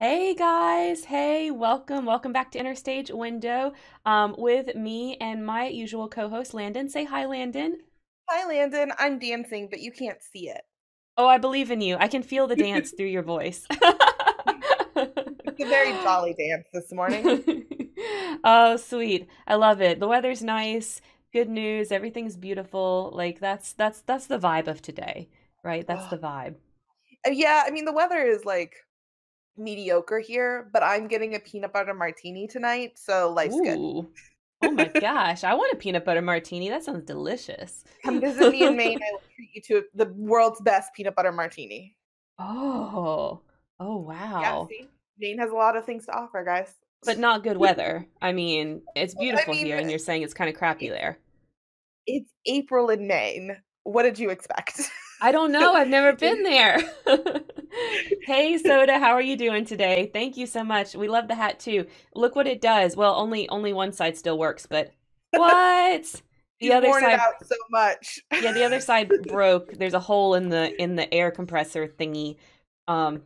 Hey guys, hey, welcome back to Interstage Window with me and my usual co-host Landon. Say hi, Landon. Hi, Landon. I'm dancing, but you can't see it. Oh, I believe in you. I can feel the dance through your voice. It's a very jolly dance this morning. Oh, sweet. I love it. The weather's nice. Good news. Everything's beautiful. Like that's the vibe of today, right? That's the vibe. Yeah, I mean the weather is like mediocre here, but I'm getting a peanut butter martini tonight, so life's Ooh. Good. Oh my gosh, I want a peanut butter martini. That sounds delicious. Come visit me in Maine. I will treat you to the world's best peanut butter martini. Oh wow. Yeah, see? Maine has a lot of things to offer, guys. But not good weather. I mean, it's beautiful here, and you're saying it's kind of crappy there. It's April in Maine. What did you expect? I don't know. I've never been there. Hey, Soda, how are you doing today? Thank you so much. We love the hat too. Look what it does. Well, only one side still works, but what? The other side it out so much. Yeah, the other side broke. There's a hole in the air compressor thingy. Oh,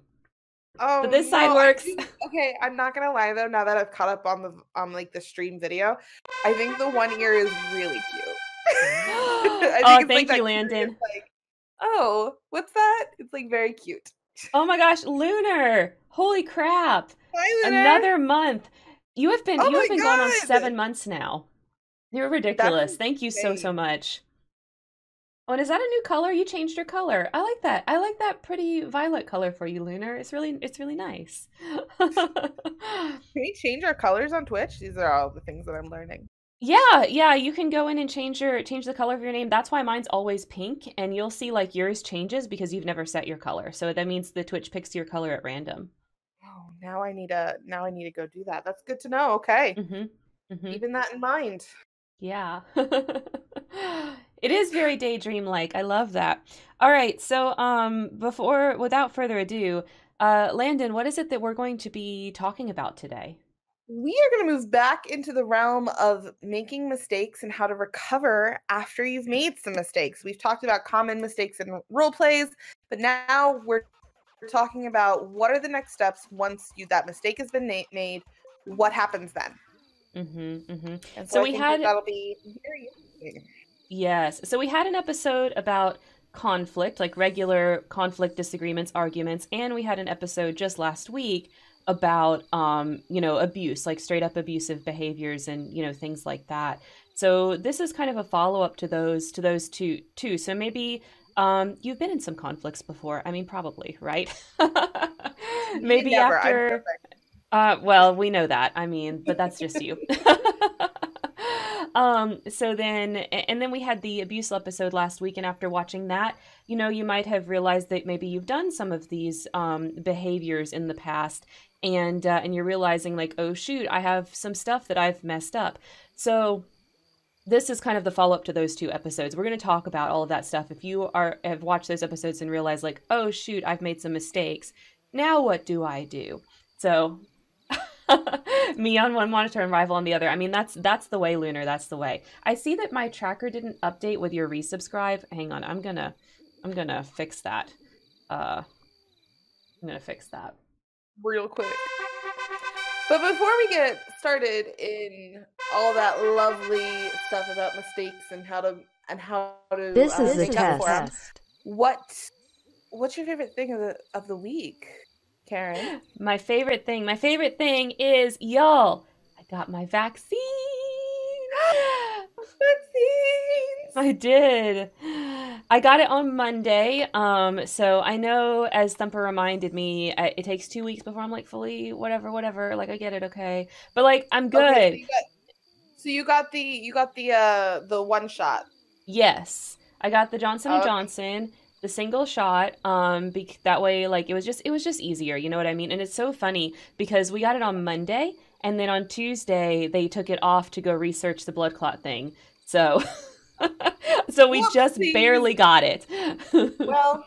but this side works. Okay, I'm not gonna lie though. Now that I've caught up on the like the stream video, I think the one ear is really cute. I think thank you, Landon. Oh, what's that? It's like very cute. Oh my gosh, Lunar! Holy crap! Hi, Lunar. Another month. You have been gone on 7 months now. You're ridiculous. Thank you so much. Oh, and is that a new color? You changed your color. I like that. I like that pretty violet color for you, Lunar. It's really nice. Can we change our colors on Twitch? These are all the things that I'm learning. Yeah, you can go in and change the color of your name. That's why mine's always pink, and you'll see like yours changes because you've never set your color. So that means the Twitch picks your color at random. Oh, now I need to go do that. That's good to know. Okay. Keeping that in mind. Yeah. It is very daydream-like. I love that. All right, so without further ado, Landon, what is it that we're going to be talking about today? We are going to move back into the realm of making mistakes and how to recover after you've made some mistakes. We've talked about common mistakes in role plays, but now we're talking about what are the next steps once that mistake has been made. What happens then? And so we had that'll be very interesting. Yes. So we had an episode about conflict, like regular conflict, disagreements, arguments. And we had an episode just last week about, abuse, like straight up abusive behaviors and, things like that. So this is kind of a follow up to those two, too. So maybe you've been in some conflicts before. I mean, probably, right? Maybe never. After. Well, we know that. I mean, but that's just you. So then we had the abuse episode last week, and after watching that, you might have realized that maybe you've done some of these behaviors in the past, and you're realizing like, oh shoot, I have some stuff that I've messed up. So this is kind of the follow-up to those two episodes. We're going to talk about all of that stuff. If you have watched those episodes and realized like, oh shoot, I've made some mistakes, now what do I do? So me on one monitor and Rival on the other. I mean, that's the way, Lunar. That's the way. I see that my tracker didn't update with your resubscribe. Hang on, I'm gonna fix that. I'm gonna fix that real quick. But before we get started in all that lovely stuff about mistakes and how to this is a test. What's your favorite thing of the week? Karen. My favorite thing is, y'all, I got my vaccine. Vaccines. I did. I got it on Monday. So I know, as Thumper reminded me, it takes 2 weeks before I'm like fully whatever. Like I get it, okay, but like I'm good. Okay, so you got the one shot. Yes, I got the Johnson & Johnson. The single shot, that way, like, it was just easier, you know what I mean? And it's so funny because we got it on Monday, and then on Tuesday, they took it off to go research the blood clot thing. So, we Whoopsies. Just barely got it. Well,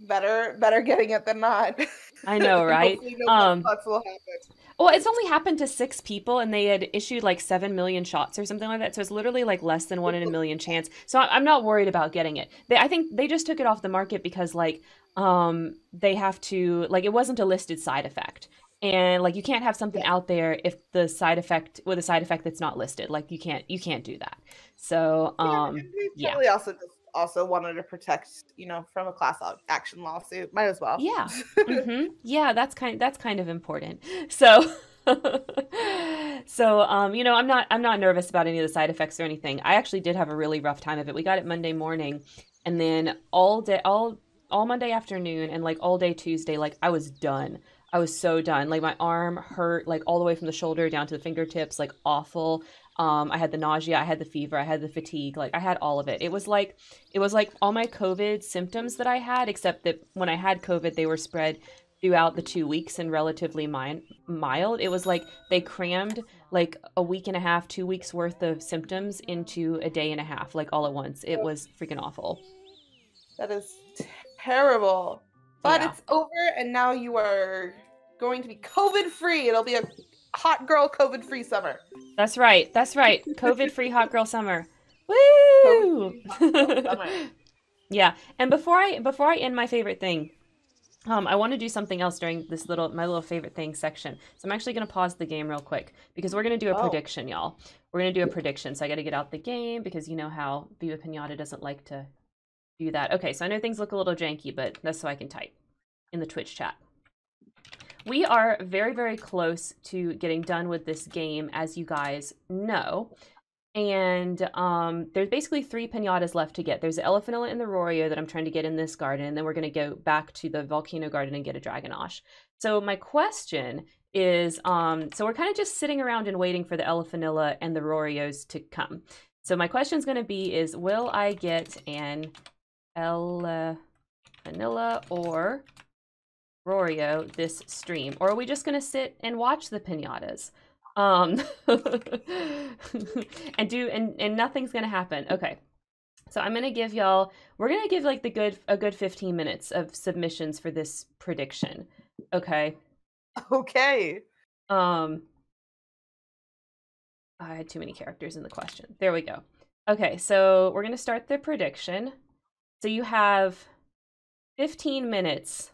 better getting it than not. I know, right? No blood clots will happen. Well, it's only happened to 6 people, and they had issued like 7 million shots or something like that. So it's literally like less than 1 in a million chance. So I'm not worried about getting it. I think they just took it off the market because like they have to, like, it wasn't a listed side effect. And like, you can't have something out there if the side effect, with a side effect that's not listed. Like, you can't do that. So yeah. Probably also wanted to protect, you know, from a class action lawsuit. Might as well. Yeah. Mm-hmm. Yeah, that's kind of important. So you know, I'm not nervous about any of the side effects or anything. I actually did have a really rough time of it. We got it Monday morning, and then all Monday afternoon and like all day Tuesday, like I was done. I was so done. Like my arm hurt, like all the way from the shoulder down to the fingertips, like awful. I had the nausea, I had the fever, I had the fatigue, like I had all of it. It was like all my COVID symptoms that I had, except that when I had COVID, they were spread throughout the 2 weeks and relatively mild. It was like they crammed like a week and a half, 2 weeks worth of symptoms into a day and a half, like all at once. It was freaking awful. That is terrible. But yeah, it's over, and now you are going to be COVID free. It'll be a hot girl COVID free summer. That's right. That's right. COVID free hot girl summer. Woo! Girl summer. Yeah. And before I end my favorite thing, I want to do something else during this my little favorite thing section. So I'm actually going to pause the game real quick because we're going to do a prediction, y'all. We're going to do a prediction. So I got to get out the game because you know how Viva Piñata doesn't like to do that. Okay, so I know things look a little janky, but that's so I can type in the Twitch chat. We are very, very close to getting done with this game, as you guys know. And there's basically 3 piñatas left to get. There's the Elephanilla and the Roario that I'm trying to get in this garden, and then we're going to go back to the Volcano Garden and get a Dragonosh. So my question is, so we're kind of just sitting around and waiting for the Elephanilla and the Roarios to come. So my question's going to be is, will I get an Elephanilla or Roario this stream, or are we just gonna sit and watch the piñatas and nothing's gonna happen? Okay, so I'm gonna give y'all, we're gonna give like a good 15 minutes of submissions for this prediction. Okay I had too many characters in the question. There we go. Okay, so we're gonna start the prediction. So you have 15 minutes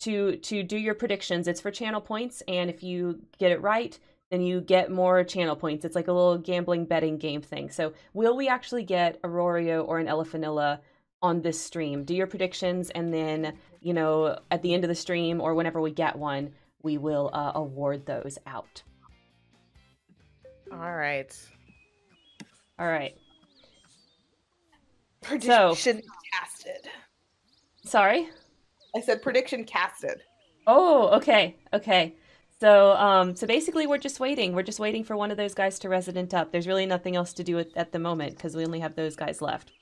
to do your predictions. It's for channel points, and if you get it right, then you get more channel points. It's like a little gambling betting game thing. So will we actually get a Roario or an Elephanilla on this stream? Do your predictions, and then, you know, at the end of the stream or whenever we get one, we will award those out. All right. Prediction casted. Sorry? I said prediction casted. Oh, okay. Okay. So so basically we're just waiting. We're just waiting for one of those guys to resident up. There's really nothing else to do at the moment because we only have those guys left.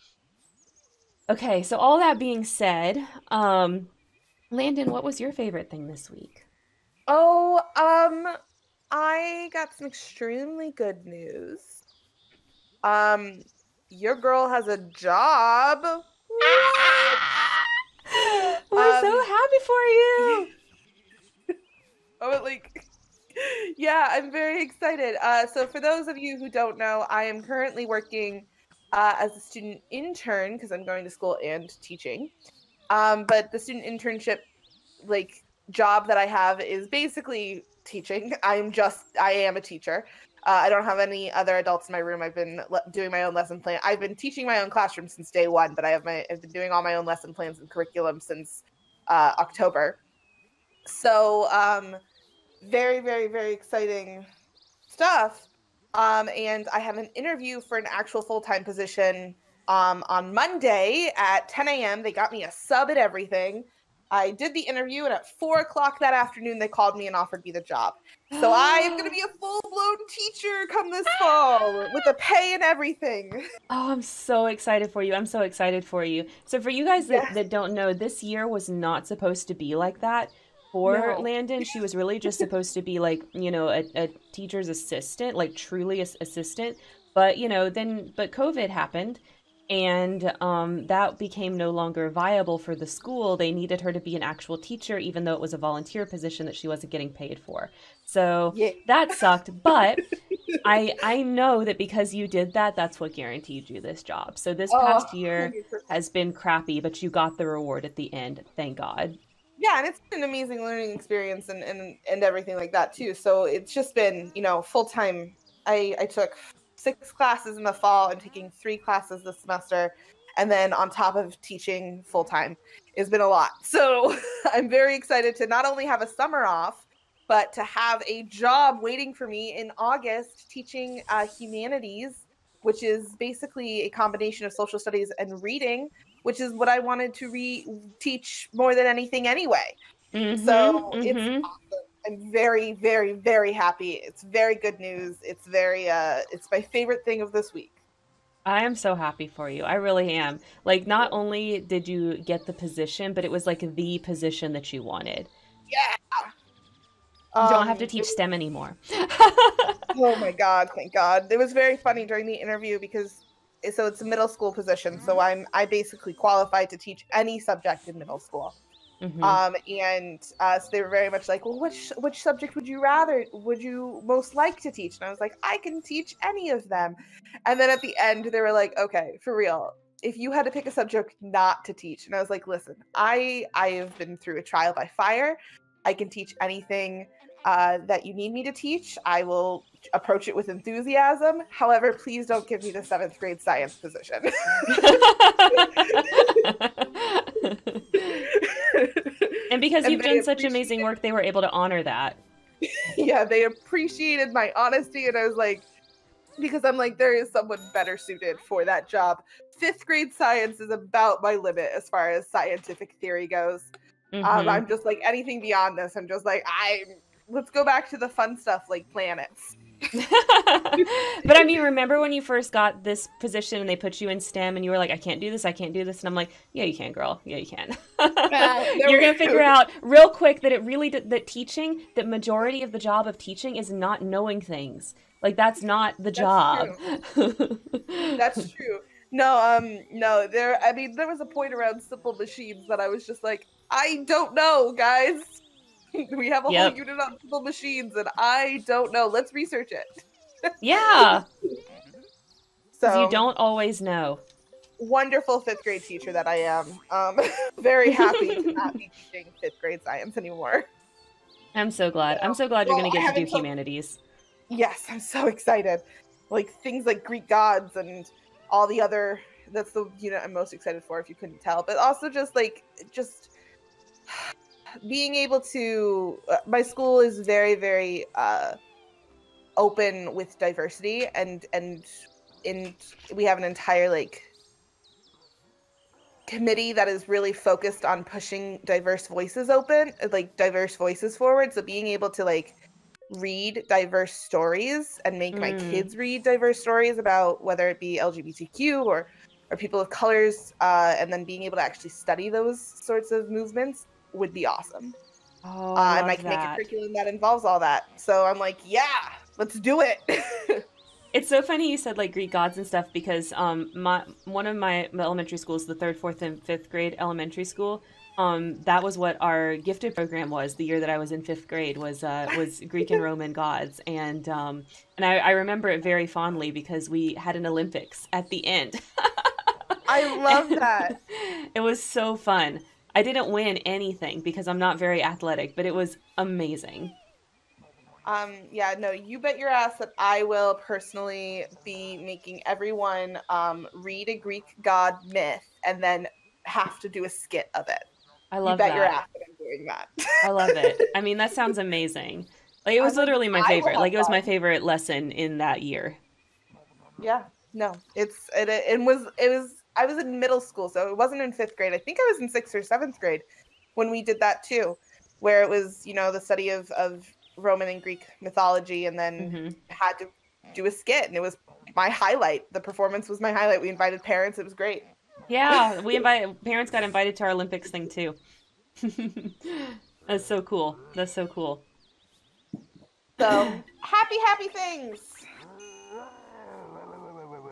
Okay, so all that being said, Landon, what was your favorite thing this week? Oh, I got some extremely good news. Your girl has a job. We're so happy for you. Yeah, I'm very excited. So for those of you who don't know, I am currently working as a student intern because I'm going to school and teaching. But the student internship job that I have is basically teaching. I am a teacher. I don't have any other adults in my room. I've been doing my own lesson plan. I've been teaching my own classroom since day one, but I've been doing all my own lesson plans and curriculum since October. So very, very, very exciting stuff. And I have an interview for an actual full-time position on Monday at 10 a.m. They got me a sub at everything. I did the interview, and at 4 o'clock that afternoon, they called me and offered me the job. So I am going to be a full-blown teacher come this fall with a pay and everything. Oh, I'm so excited for you. I'm so excited for you. So for you guys that don't know, this year was not supposed to be like that. For Landon, she was really just supposed to be like, you know, a teacher's assistant, like truly assistant. But, you know, but COVID happened. And that became no longer viable for the school. They needed her to be an actual teacher, even though it was a volunteer position that she wasn't getting paid for. So that sucked. But I know that because you did that, that's what guaranteed you this job. So this past year 100%. Has been crappy, but you got the reward at the end. Thank God. Yeah, and it's been an amazing learning experience and everything like that too. So it's just been, you know, full time. I took 6 classes in the fall. I'm taking 3 classes this semester. And then on top of teaching full time, it's been a lot. So I'm very excited to not only have a summer off, but to have a job waiting for me in August teaching humanities, which is basically a combination of social studies and reading, which is what I wanted to teach more than anything anyway. Mm-hmm, so it's awesome. I'm very, very, very happy. It's very good news. It's very, it's my favorite thing of this week. I am so happy for you. I really am. Like, not only did you get the position, but it was like the position that you wanted. Yeah. You don't have to teach STEM anymore. Oh my God, thank God. It was very funny during the interview because, so it's a middle school position. So I basically qualified to teach any subject in middle school. Mm-hmm. So they were very much like, well, which subject would you most like to teach? And I was like, I can teach any of them. And then at the end, they were like, okay, for real, if you had to pick a subject not to teach. And I was like, listen, I have been through a trial by fire. I can teach anything that you need me to teach. I will approach it with enthusiasm. However, please don't give me the 7th grade science position. And because you've done such amazing work, they were able to honor that. Yeah, they appreciated my honesty. And I was like, because I'm like, there is someone better suited for that job. 5th grade science is about my limit as far as scientific theory goes. Mm-hmm. I'm just like, anything beyond this, I'm just like, let's go back to the fun stuff like planets. But I mean, remember when you first got this position and they put you in STEM and you were like, I can't do this. And I'm like, yeah, you can, girl. Yeah, you can. You're going to figure out real quick that that majority of the job of teaching is not knowing things. Like, that's not the job. True. That's true. No, no, there was a point around simple machines that I was just like, I don't know, guys. We have a whole unit on simple machines, and I don't know. Let's research it. Yeah. So you don't always know. Wonderful 5th grade teacher that I am. Very happy to not be teaching 5th grade science anymore. I'm so glad. I'm so glad you're going to get to do humanities. Yes, I'm so excited. Like, things like Greek gods and all the other... That's the unit I'm most excited for, if you couldn't tell. But also just, like, being able to, my school is very, very open with diversity, and we have an entire like committee that is really focused on pushing diverse voices forward. So being able to like read diverse stories and make my kids read diverse stories about whether it be LGBTQ or people of colors, and then being able to actually study those sorts of movements would be awesome. Oh, and I can make a curriculum that involves all that. So I'm like, yeah, let's do it. It's so funny you said like Greek gods and stuff, because one of my elementary schools, the 3rd, 4th, and 5th grade elementary school, that was what our gifted program was. The year that I was in 5th grade was Greek and Roman gods, and I remember it very fondly because we had an Olympics at the end. I love that. It was so fun. I didn't win anything because I'm not very athletic, but it was amazing. Yeah, no, you bet your ass that I will personally be making everyone read a Greek god myth and then have to do a skit of it. I love that. You bet your ass that I'm doing that. I love it. I mean, that sounds amazing. Like, it was literally my favorite. Like, it was my favorite lesson in that year. Yeah, no, I was in middle school, so it wasn't in 5th grade. I think I was in 6th or 7th grade when we did that too, where it was, you know, the study of Roman and Greek mythology, and then had to do a skit, and it was my highlight. The performance was my highlight. We invited parents. It was great. Yeah, parents got invited to our Olympics thing too. That's so cool. That's so cool. So, happy things.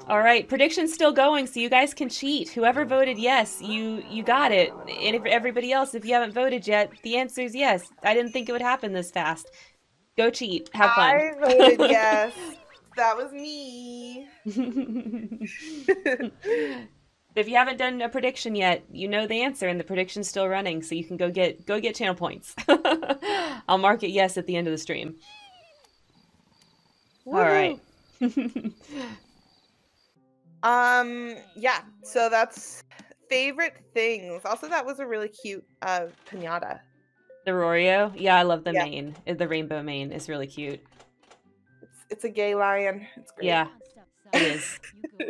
All right, prediction's still going, so you guys can cheat. Whoever voted yes, you got it. And if everybody else, if you haven't voted yet, the answer is yes. I didn't think it would happen this fast. Go cheat. Have fun. I voted yes. That was me. But if you haven't done a prediction yet, you know the answer, and the prediction's still running, so you can go get channel points. I'll mark it yes at the end of the stream. Woo-hoo. All right. Yeah. So that's favorite things. Also, that was a really cute piñata. The Roario? Yeah, I love the mane. The rainbow mane is really cute. It's a gay lion. It's great. Yeah. It is.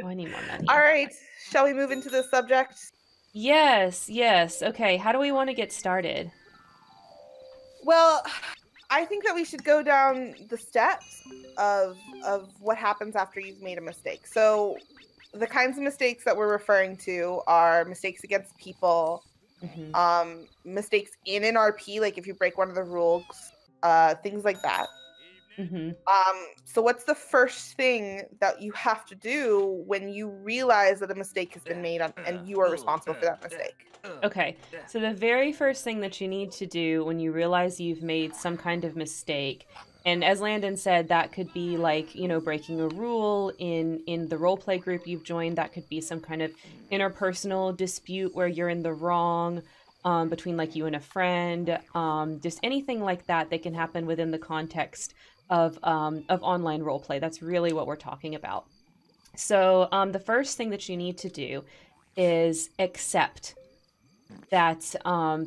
Oh, I need more money. All right. Shall we move into the subject? Yes. Yes. Okay. How do we want to get started? Well, I think that we should go down the steps of what happens after you've made a mistake. So the kinds of mistakes that we're referring to are mistakes against people, mm-hmm. Mistakes in an RP, like if you break one of the rules, things like that. Mm-hmm. So what's the first thing that you have to do when you realize that a mistake has been made and you are responsible for that mistake? Okay, so the very first thing that you need to do when you realize you've made some kind of mistake, and as Landon said, that could be like, you know, breaking a rule in the roleplay group you've joined. That could be some kind of interpersonal dispute where you're in the wrong, between like you and a friend, just anything like that that can happen within the context of online role play. That's really what we're talking about. So the first thing that you need to do is accept that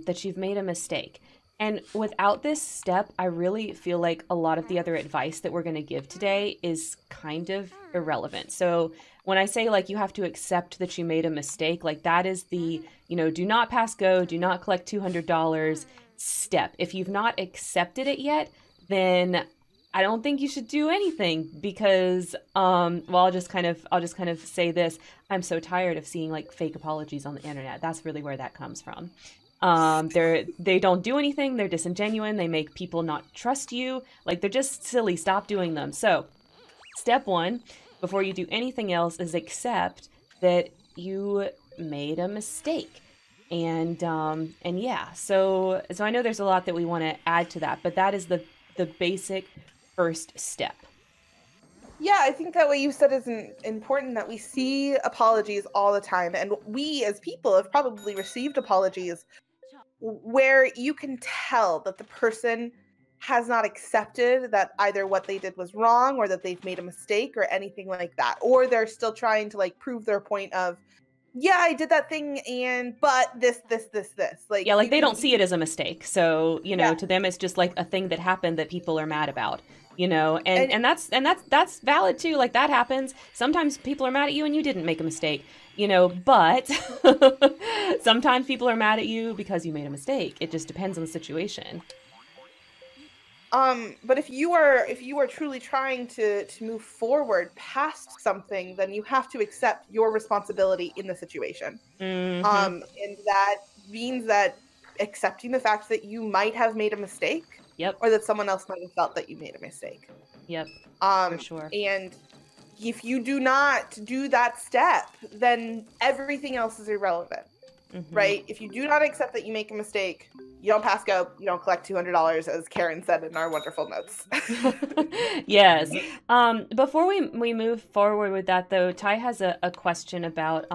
that you've made a mistake. And without this step, I really feel like a lot of the other advice that we're going to give today is kind of irrelevant. So when I say like you have to accept that you made a mistake, like that is the, you know, do not pass go, do not collect $200 step. If you've not accepted it yet, then I don't think you should do anything because, well, I'll just kind of say this. I'm so tired of seeing like fake apologies on the internet. That's really where that comes from. They don't do anything. They're disingenuous. They make people not trust you. Like they're just silly. Stop doing them. So step one, before you do anything else, is accept that you made a mistake. And yeah, so I know there's a lot that we want to add to that, but that is the basic first step. Yeah, I think that what you said is important, that we see apologies all the time. And we as people have probably received apologies where you can tell that the person has not accepted that either what they did was wrong or that they've made a mistake or anything like that. Or they're still trying to like prove their point of, yeah, I did that thing, and but this. Like, yeah, like they don't see it as a mistake. So, you know, to them, it's just like a thing that happened that people are mad about, you know, and that's valid too. Like that happens. Sometimes people are mad at you and you didn't make a mistake, you know, but sometimes people are mad at you because you made a mistake. It just depends on the situation. But if you are truly trying to move forward past something, then you have to accept your responsibility in the situation. Mm-hmm. And that means that accepting the fact that you might have made a mistake, yep, or that someone else might have felt that you made a mistake. Yep. For sure. And if you do not do that step, then everything else is irrelevant. Mm-hmm. Right? If you do not accept that you make a mistake, you don't pass go, you don't collect $200, as Karen said in our wonderful notes. Yes. Before we move forward with that, though, Ty has a question about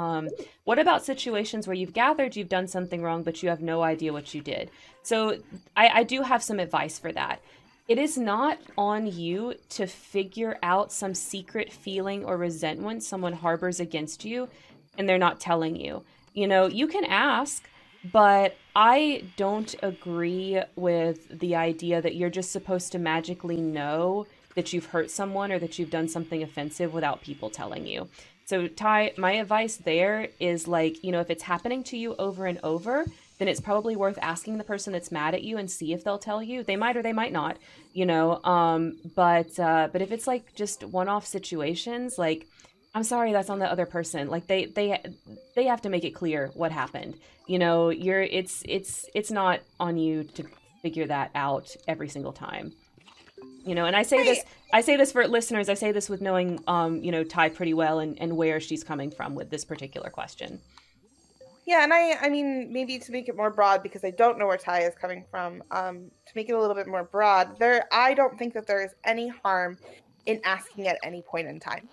what about situations where you've gathered you've done something wrong, but you have no idea what you did? So I do have some advice for that. It is not on you to figure out some secret feeling or resentment someone harbors against you and they're not telling you. You know, you can ask, but I don't agree with the idea that you're just supposed to magically know that you've hurt someone or that you've done something offensive without people telling you. So, Ty, my advice there is like, you know, if it's happening to you over and over, then it's probably worth asking the person that's mad at you and see if they'll tell you. They might or they might not, you know, but if it's like just one-off situations, like, I'm sorry, that's on the other person. Like they have to make it clear what happened. You know, it's not on you to figure that out every single time. You know, and I say this for listeners. I say this with knowing, you know, Ty pretty well and where she's coming from with this particular question. Yeah, and I mean, maybe to make it more broad, because I don't know where Ty is coming from. To make it a little bit more broad, I don't think that there is any harm in asking at any point in time.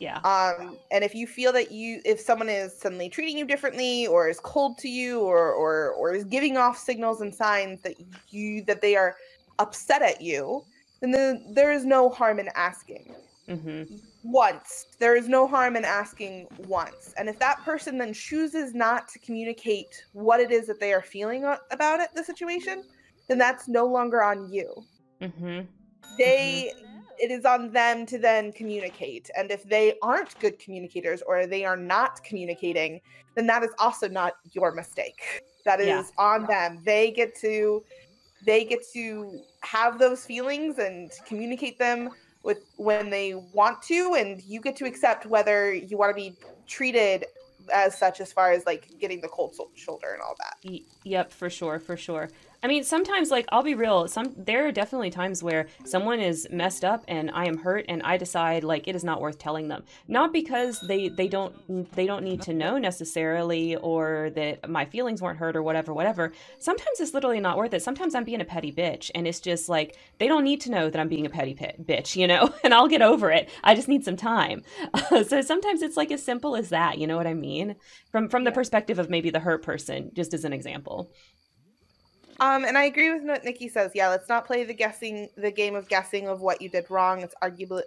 Yeah. And if you feel that if someone is suddenly treating you differently, or is cold to you, or is giving off signals and signs that they are upset at you, then there is no harm in asking. Mm-hmm. Once. There is no harm in asking once. And if that person then chooses not to communicate what it is that they are feeling about the situation, then that's no longer on you. Mm-hmm. It is on them to then communicate. And if they aren't good communicators, or they are not communicating, then that is also not your mistake. That is on them. They get to have those feelings and communicate them when they want to, and you get to accept whether you want to be treated as such, as far as like getting the cold shoulder and all that. Yep, for sure, for sure. I mean, sometimes, like, I'll be real, there are definitely times where someone is messed up and I am hurt, and I decide, like, it is not worth telling them. Not because they don't need to know necessarily, or that my feelings weren't hurt, or whatever. Sometimes it's literally not worth it. Sometimes I'm being a petty bitch, and it's just like, they don't need to know that I'm being a petty bitch, you know? And I'll get over it. I just need some time. So sometimes it's like as simple as that, you know what I mean? From the perspective of maybe the hurt person, just as an example. And I agree with what Nikki says. Yeah, let's not play the game of guessing of what you did wrong. It's arguably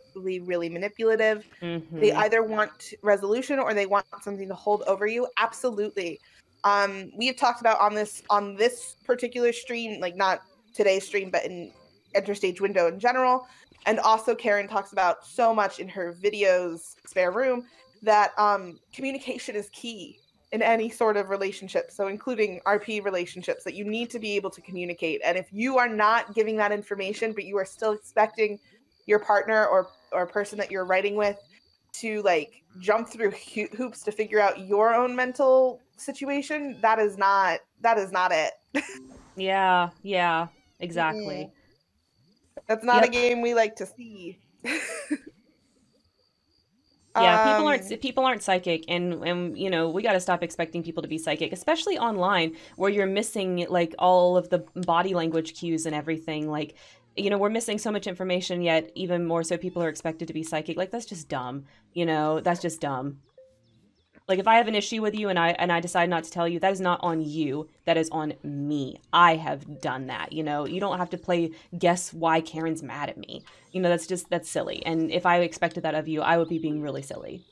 really manipulative. Mm-hmm. They either want resolution, or they want something to hold over you. Absolutely. We have talked about on this particular stream, like not today's stream, but in Interstage Window in general. And also Karen talks about so much in her videos, Spare Room, that communication is key in any sort of relationship, so including RP relationships, that you need to be able to communicate. And if you are not giving that information, but you are still expecting your partner or person that you're writing with to like jump through hoops to figure out your own mental situation, that is not it. yeah, exactly. That's not a game we like to see. Yeah, people aren't psychic, and you know, we got to stop expecting people to be psychic, especially online, where you're missing like all of the body language cues and everything. Like, you know, we're missing so much information, yet even more so people are expected to be psychic. Like, that's just dumb. You know, that's just dumb. Like, if I have an issue with you and I decide not to tell you, that is not on you. That is on me. I have done that. You know, you don't have to play guess why Karen's mad at me. You know, that's silly. And if I expected that of you, I would be being really silly.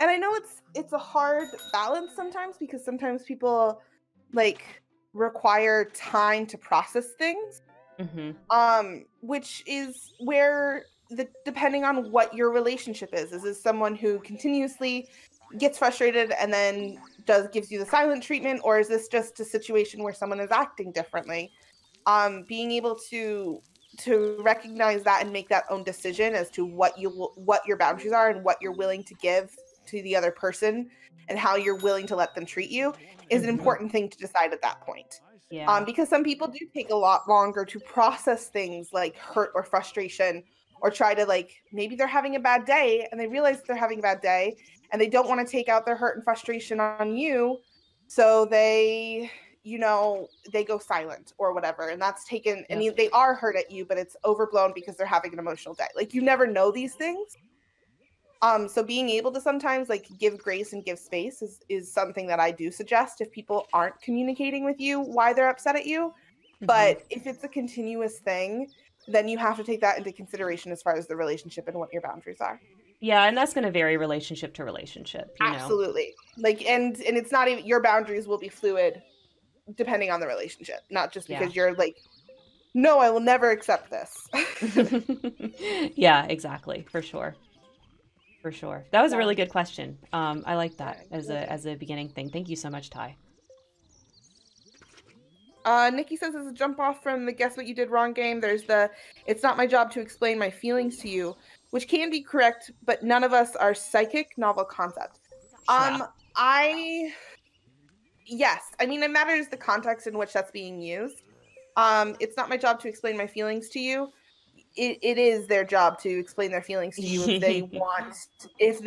And I know it's a hard balance sometimes, because sometimes people like require time to process things. Mm-hmm. Which is where depending on what your relationship is. Is this someone who continuously gets frustrated and then gives you the silent treatment, or is this just a situation where someone is acting differently? Being able to recognize that and make that own decision as to what your boundaries are and what you're willing to give to the other person and how you're willing to let them treat you is an important thing to decide at that point. Yeah. Because some people do take a lot longer to process things like hurt or frustration, or try to, like, maybe they're having a bad day and they realize they're having a bad day and they don't want to take out their hurt and frustration on you. So they, you know, they go silent or whatever. And that's taken, I mean, they are hurt at you, but it's overblown because they're having an emotional day. Like, you never know these things. So being able to sometimes, like, give grace and give space is something that I do suggest if people aren't communicating with you why they're upset at you. Mm-hmm. But if it's a continuous thing, then you have to take that into consideration as far as the relationship and what your boundaries are. Yeah, and that's going to vary relationship to relationship. You Absolutely. Know? Like, and it's not even, your boundaries will be fluid depending on the relationship, not just because you're like, no, I will never accept this. Yeah, exactly. For sure. For sure. That was a really good question. I like that as a beginning thing. Thank you so much, Ty. Nikki says, as a jump off from the guess what you did wrong game, there's the it's not my job to explain my feelings to you, which can be correct, but none of us are psychic, novel concept. I mean, it matters the context in which that's being used. It's not my job to explain my feelings to you. It is their job to explain their feelings to you if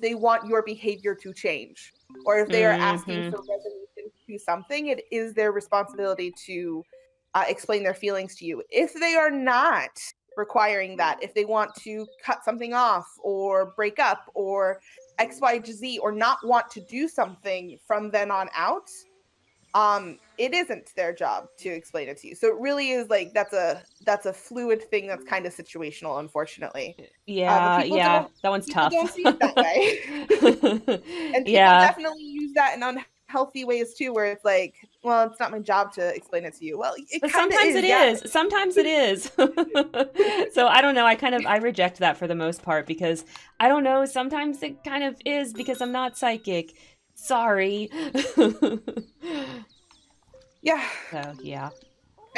they want your behavior to change, or if they are asking for resolution to something, it is their responsibility to explain their feelings to you. If they are not requiring that if they want to cut something off or break up or X, Y, Z, or not want to do something from then on out. It isn't their job to explain it to you. So it really is like that's a fluid thing that's kind of situational, unfortunately. Yeah, yeah, that one's tough. Don't see it that way. And people definitely use that in unhealthy ways too, where it's like, well, it's not my job to explain it to you. Well, it sometimes it is. Sometimes it is. So I don't know. I reject that for the most part because I don't know. Sometimes it kind of is because I'm not psychic. Sorry. Yeah. So, yeah.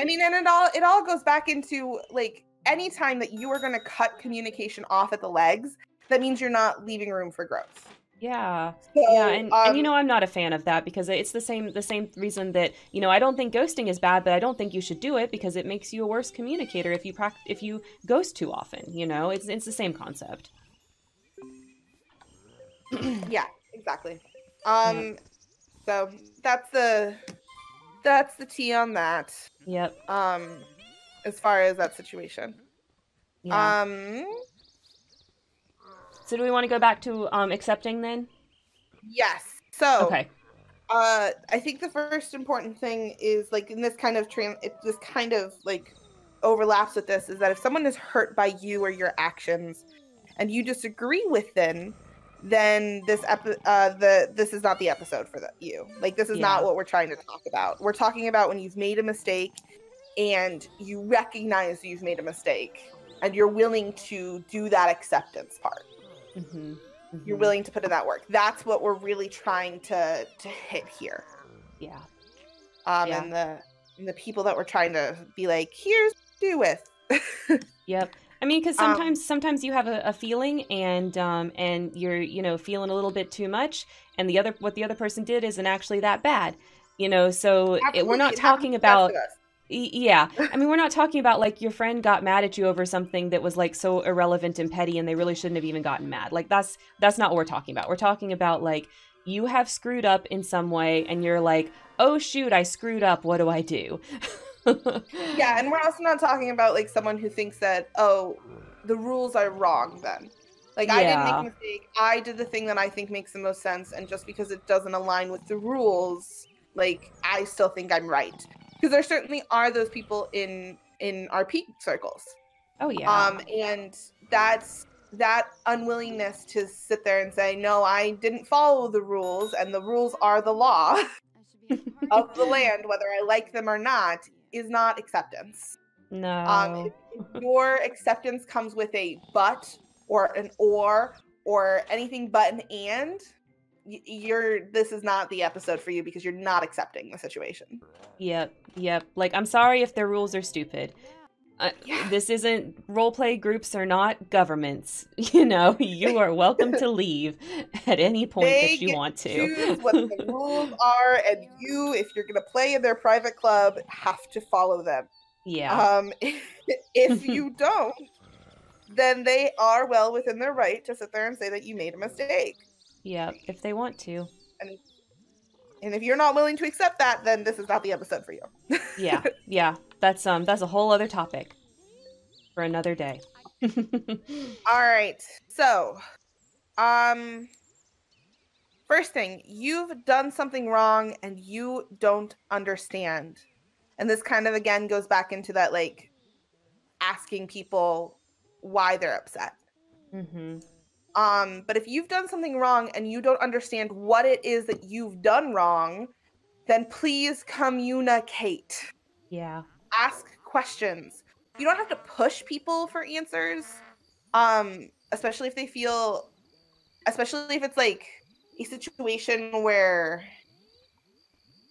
I mean, and it all goes back into, like, any time that you are going to cut communication off at the legs, that means you're not leaving room for growth. Yeah. So, yeah, and you know, I'm not a fan of that because it's the same reason that, you know, I don't think ghosting is bad, but I don't think you should do it because it makes you a worse communicator if you ghost too often, you know? It's the same concept. Yeah, exactly. So that's the tea on that. Yep. As far as that situation. Yeah. So do we want to go back to, accepting then? Yes. So, okay. I think the first important thing is, like, in this kind of overlaps with this, is that if someone is hurt by you or your actions and you disagree with them, then this is not the episode for you. Like, this is not what we're trying to talk about. We're talking about when you've made a mistake and you recognize you've made a mistake and you're willing to do that acceptance part. Mm-hmm. Mm-hmm. You're willing to put in that work. That's what we're really trying to hit here. Yeah. And the people that we're trying to be like, here's what to do with. Yep. I mean, because sometimes you have a feeling and you're, you know, feeling a little bit too much, and what the other person did isn't actually that bad, you know. So we're not talking about. Yeah. I mean, we're not talking about, like, your friend got mad at you over something that was, like, so irrelevant and petty and they really shouldn't have even gotten mad. Like, that's not what we're talking about. We're talking about, like, you have screwed up in some way and you're like, oh, shoot, I screwed up. What do I do? Yeah, and we're also not talking about, like, someone who thinks that, oh, the rules are wrong then. Like, I didn't make a mistake. I did the thing that I think makes the most sense, and just because it doesn't align with the rules, like, I still think I'm right. Because there certainly are those people in RP circles. Oh, yeah. And that's that unwillingness to sit there and say, no, I didn't follow the rules, and the rules are the law of the land, whether I like them or not, is not acceptance. No. Your acceptance comes with a but or an or anything but an and, this is not the episode for you because you're not accepting the situation. Yep. Yep. Like, I'm sorry if their rules are stupid. This isn't role play groups are not governments. You know, you are welcome to leave at any point that you want to. They choose what the rules are, and you, if you're going to play in their private club, have to follow them. Yeah. If you don't, then they are well within their right to sit there and say that you made a mistake. Yeah, if they want to. And if you're not willing to accept that, then this is not the episode for you. Yeah, yeah. That's a whole other topic for another day. All right. So, first thing, you've done something wrong and you don't understand. And this kind of, again, goes back into that, like, asking people why they're upset. Mm-hmm. But if you've done something wrong and you don't understand what it is that you've done wrong, then please communicate. Yeah. Ask questions. You don't have to push people for answers, especially if it's, like, a situation where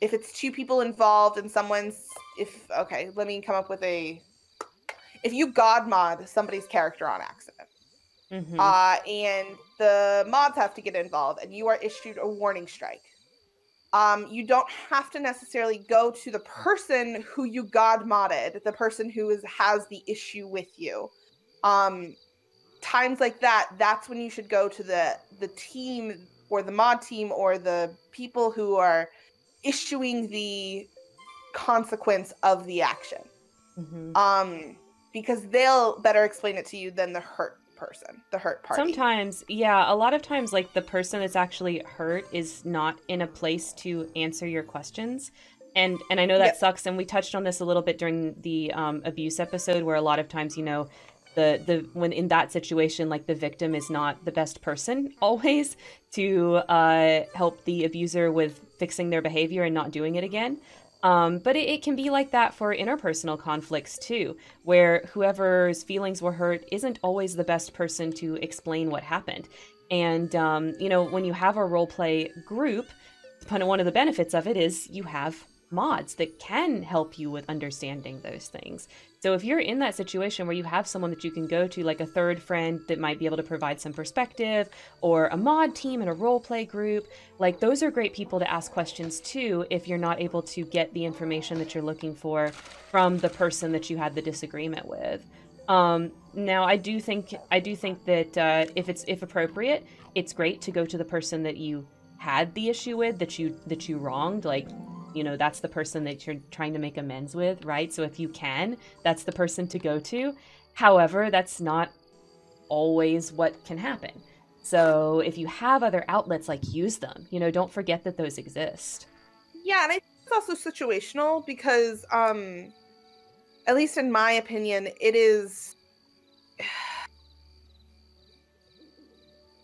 if it's two people involved and if you godmod somebody's character on accident. Mm-hmm. And the mods have to get involved and you are issued a warning strike. You don't have to necessarily go to the person who you god-modded, the person who has the issue with you. Times like that, that's when you should go to the team or the mod team or the people who are issuing the consequence of the action. Mm-hmm. because they'll better explain it to you than the hurt person, the hurt party. Sometimes, yeah, a lot of times, like, the person that's actually hurt is not in a place to answer your questions. And I know that sucks, and we touched on this a little bit during the abuse episode, where a lot of times, you know, when in that situation, like, the victim is not the best person always to help the abuser with fixing their behavior and not doing it again. But it can be like that for interpersonal conflicts too, where whoever's feelings were hurt isn't always the best person to explain what happened. And, you know, when you have a roleplay group, one of the benefits of it is you have mods that can help you with understanding those things. So if you're in that situation where you have someone that you can go to, like a third friend that might be able to provide some perspective, or a mod team in a role play group, like, those are great people to ask questions to if you're not able to get the information that you're looking for from the person that you had the disagreement with. Now, I do think that if appropriate, it's great to go to the person that you had the issue with, that you wronged, like, you know, that's the person that you're trying to make amends with, right? So if you can, that's the person to go to. However, that's not always what can happen. So if you have other outlets, like, use them. You know, don't forget that those exist. Yeah, and I think it's also situational because, at least in my opinion, it is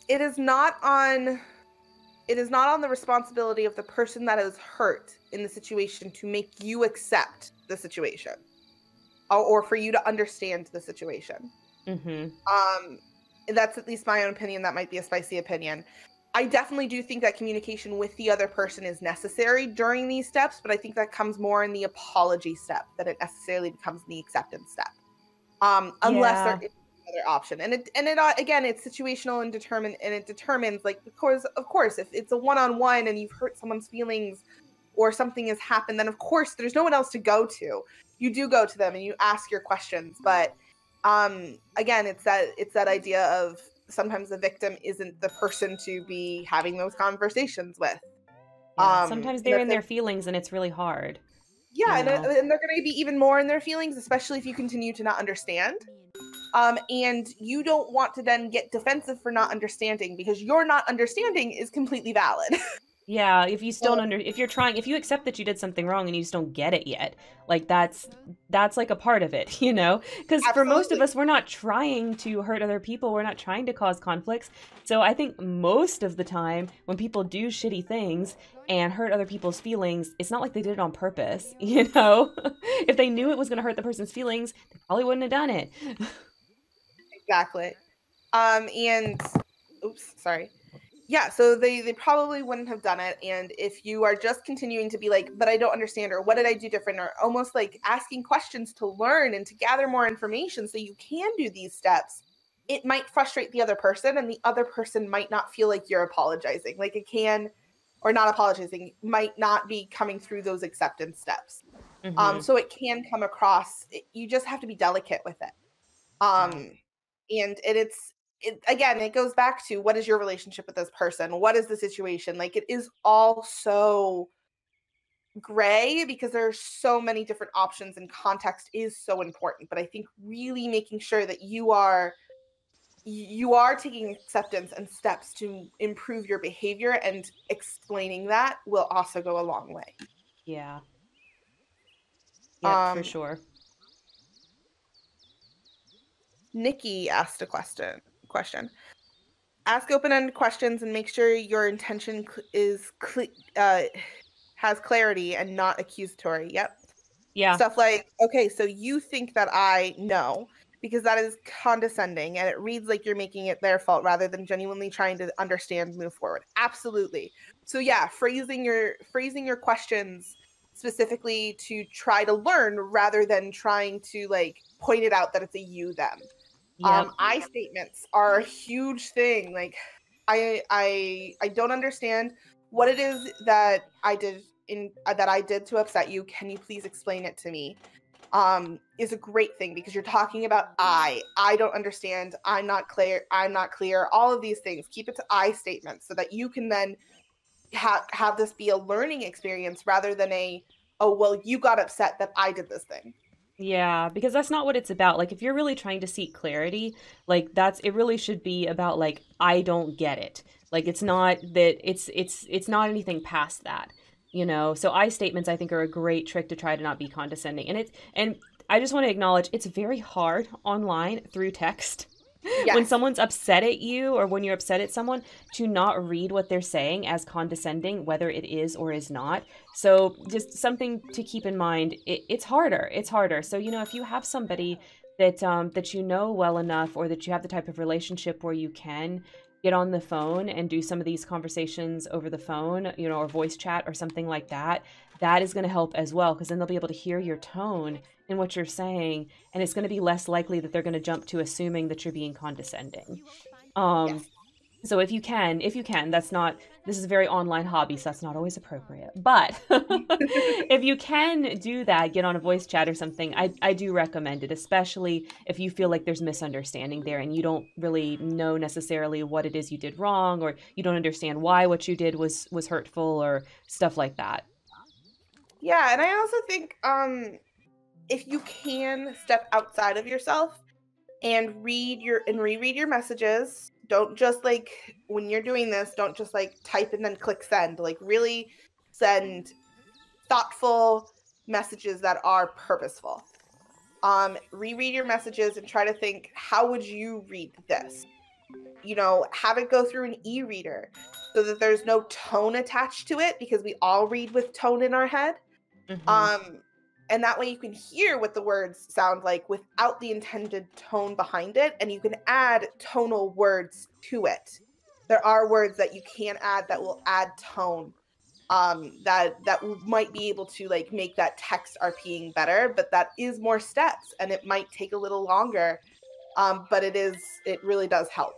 not on the responsibility of the person that is hurt in the situation to make you accept the situation or for you to understand the situation. Mm-hmm. That's at least my own opinion. That might be a spicy opinion. I definitely do think that communication with the other person is necessary during these steps, but I think that comes more in the apology step than it necessarily becomes the acceptance step, unless there is other option. And it again, it's situational and determines, like, because of course if it's a one-on-one and you've hurt someone's feelings or something has happened, then of course there's no one else to go to. You do go to them and you ask your questions, but again, it's that idea of sometimes the victim isn't the person to be having those conversations with. Sometimes they're in their feelings and it's really hard. Yeah, and they're going to be even more in their feelings, especially if you continue to not understand. And you don't want to then get defensive for not understanding, because your not understanding is completely valid. Yeah, if you still if you accept that you did something wrong and you just don't get it yet, like, that's like a part of it, you know? Because for most of us, we're not trying to hurt other people. We're not trying to cause conflicts. So I think most of the time when people do shitty things and hurt other people's feelings, it's not like they did it on purpose, you know? If they knew it was going to hurt the person's feelings, they probably wouldn't have done it. Exactly. And, oops, sorry. Yeah, so they probably wouldn't have done it. And if you are just continuing to be like, but I don't understand, or what did I do different, or almost like asking questions to learn and to gather more information so you can do these steps, it might frustrate the other person, and the other person might not feel like you're apologizing. Like, it can, or not apologizing, might not be coming through those acceptance steps. Mm-hmm. So it can come across, you just have to be delicate with it. Again, it goes back to, what is your relationship with this person? What is the situation? Like, it is all so gray because there are so many different options, and context is so important. But I think really making sure that you are taking acceptance and steps to improve your behavior and explaining that will also go a long way. Yeah. Yeah, for sure. Nikki asked a question. Ask open-ended questions and make sure your intention has clarity and not accusatory. Yep. Yeah. Stuff like, okay, so you think that I know, because that is condescending and it reads like you're making it their fault rather than genuinely trying to understand and move forward. Absolutely. So yeah, phrasing your questions specifically to try to learn rather than trying to, like, point it out that it's a you them. Yep. I statements are a huge thing. Like, I don't understand what it is that I did to upset you. Can you please explain it to me? Is a great thing because you're talking about I don't understand. I'm not clear. All of these things. Keep it to I statements so that you can then have this be a learning experience rather than a, oh well, you got upset that I did this thing. Yeah, because that's not what it's about. Like, if you're really trying to seek clarity, like, it really should be about, like, I don't get it. Like, it's not that, it's not anything past that, you know? So I statements, I think, are a great trick to try to not be condescending. And I just want to acknowledge it's very hard online through text. Yes. When someone's upset at you or when you're upset at someone, to not read what they're saying as condescending, whether it is or is not. So just something to keep in mind. It's harder. It's harder. So, you know, if you have somebody that that you know well enough, or that you have the type of relationship where you can get on the phone and do some of these conversations over the phone, you know, or voice chat or something like that, that is going to help as well, because then they'll be able to hear your tone in what you're saying, and it's going to be less likely that they're going to jump to assuming that you're being condescending. Yes. So if you can, this is a very online hobby, so that's not always appropriate, but if you can do that, get on a voice chat or something, I do recommend it, especially if you feel like there's misunderstanding there and you don't really know necessarily what it is you did wrong, or you don't understand why what you did was hurtful, or stuff like that. Yeah, and I also think if you can step outside of yourself and reread your messages, don't just, like, when you're doing this, don't just, like, type and then click send. Like, really send thoughtful messages that are purposeful. Reread your messages and try to think, how would you read this? You know, have it go through an e-reader so that there's no tone attached to it, because we all read with tone in our head. Mm-hmm. And that way you can hear what the words sound like without the intended tone behind it, and you can add tonal words to it. There are words that you can add that will add tone, that might be able to, like, make that text RPing better, but that is more steps, and it might take a little longer, but it really does help.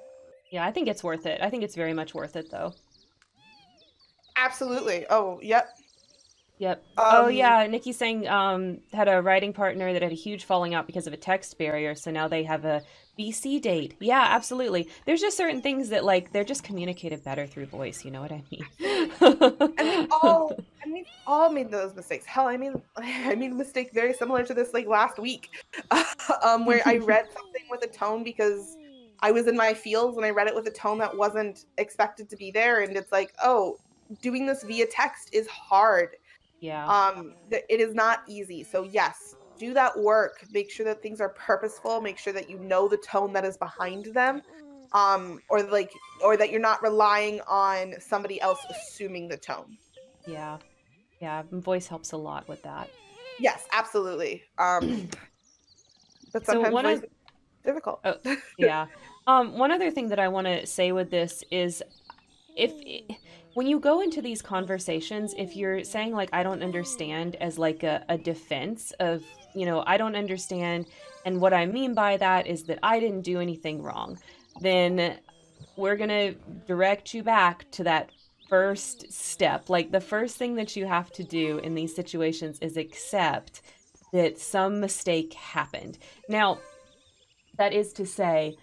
Yeah, I think it's worth it. I think it's very much worth it, though. Absolutely. Oh, yep. Yep. Oh, yeah. Nikki's saying had a writing partner that had a huge falling out because of a text barrier. So now they have a BC date. Yeah, absolutely. There's just certain things that, like, they're just communicated better through voice. You know what I mean? and we've all made those mistakes. Hell, I made a mistake very similar to this, like, last week, where I read something with a tone because I was in my fields and I read it with a tone that wasn't expected to be there. And it's like, oh, doing this via text is hard. Yeah. It is not easy. So yes, do that work. Make sure that things are purposeful. Make sure that you know the tone that is behind them, or that you're not relying on somebody else assuming the tone. Yeah, yeah. Voice helps a lot with that. Yes, absolutely. But sometimes voice is difficult. Oh, yeah. One other thing that I want to say with this is, when you go into these conversations, if you're saying, like, I don't understand as, like, a defense of, you know, I don't understand, and what I mean by that is that I didn't do anything wrong, then we're going to direct you back to that first step. Like, the first thing that you have to do in these situations is accept that some mistake happened. Now, that is to say,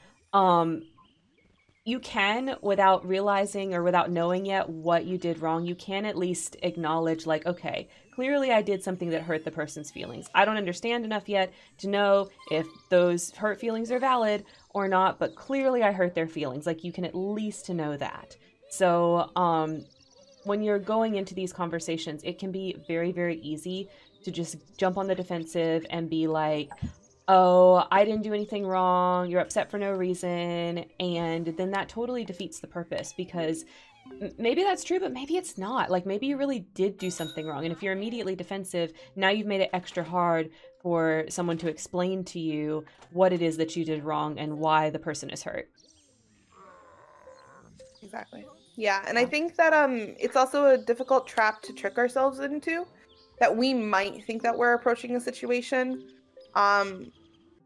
you can, without realizing or without knowing yet what you did wrong, you can at least acknowledge, like, okay, clearly I did something that hurt the person's feelings. I don't understand enough yet to know if those hurt feelings are valid or not, but clearly I hurt their feelings. Like, you can at least know that. So when you're going into these conversations, it can be very, very easy to just jump on the defensive and be like, oh, I didn't do anything wrong, you're upset for no reason, and then that totally defeats the purpose, because maybe that's true, but maybe it's not. Like, maybe you really did do something wrong, and if you're immediately defensive, now you've made it extra hard for someone to explain to you what it is that you did wrong and why the person is hurt. Exactly. Yeah, and I think that it's also a difficult trap to trick ourselves into, that we might think that we're approaching a situation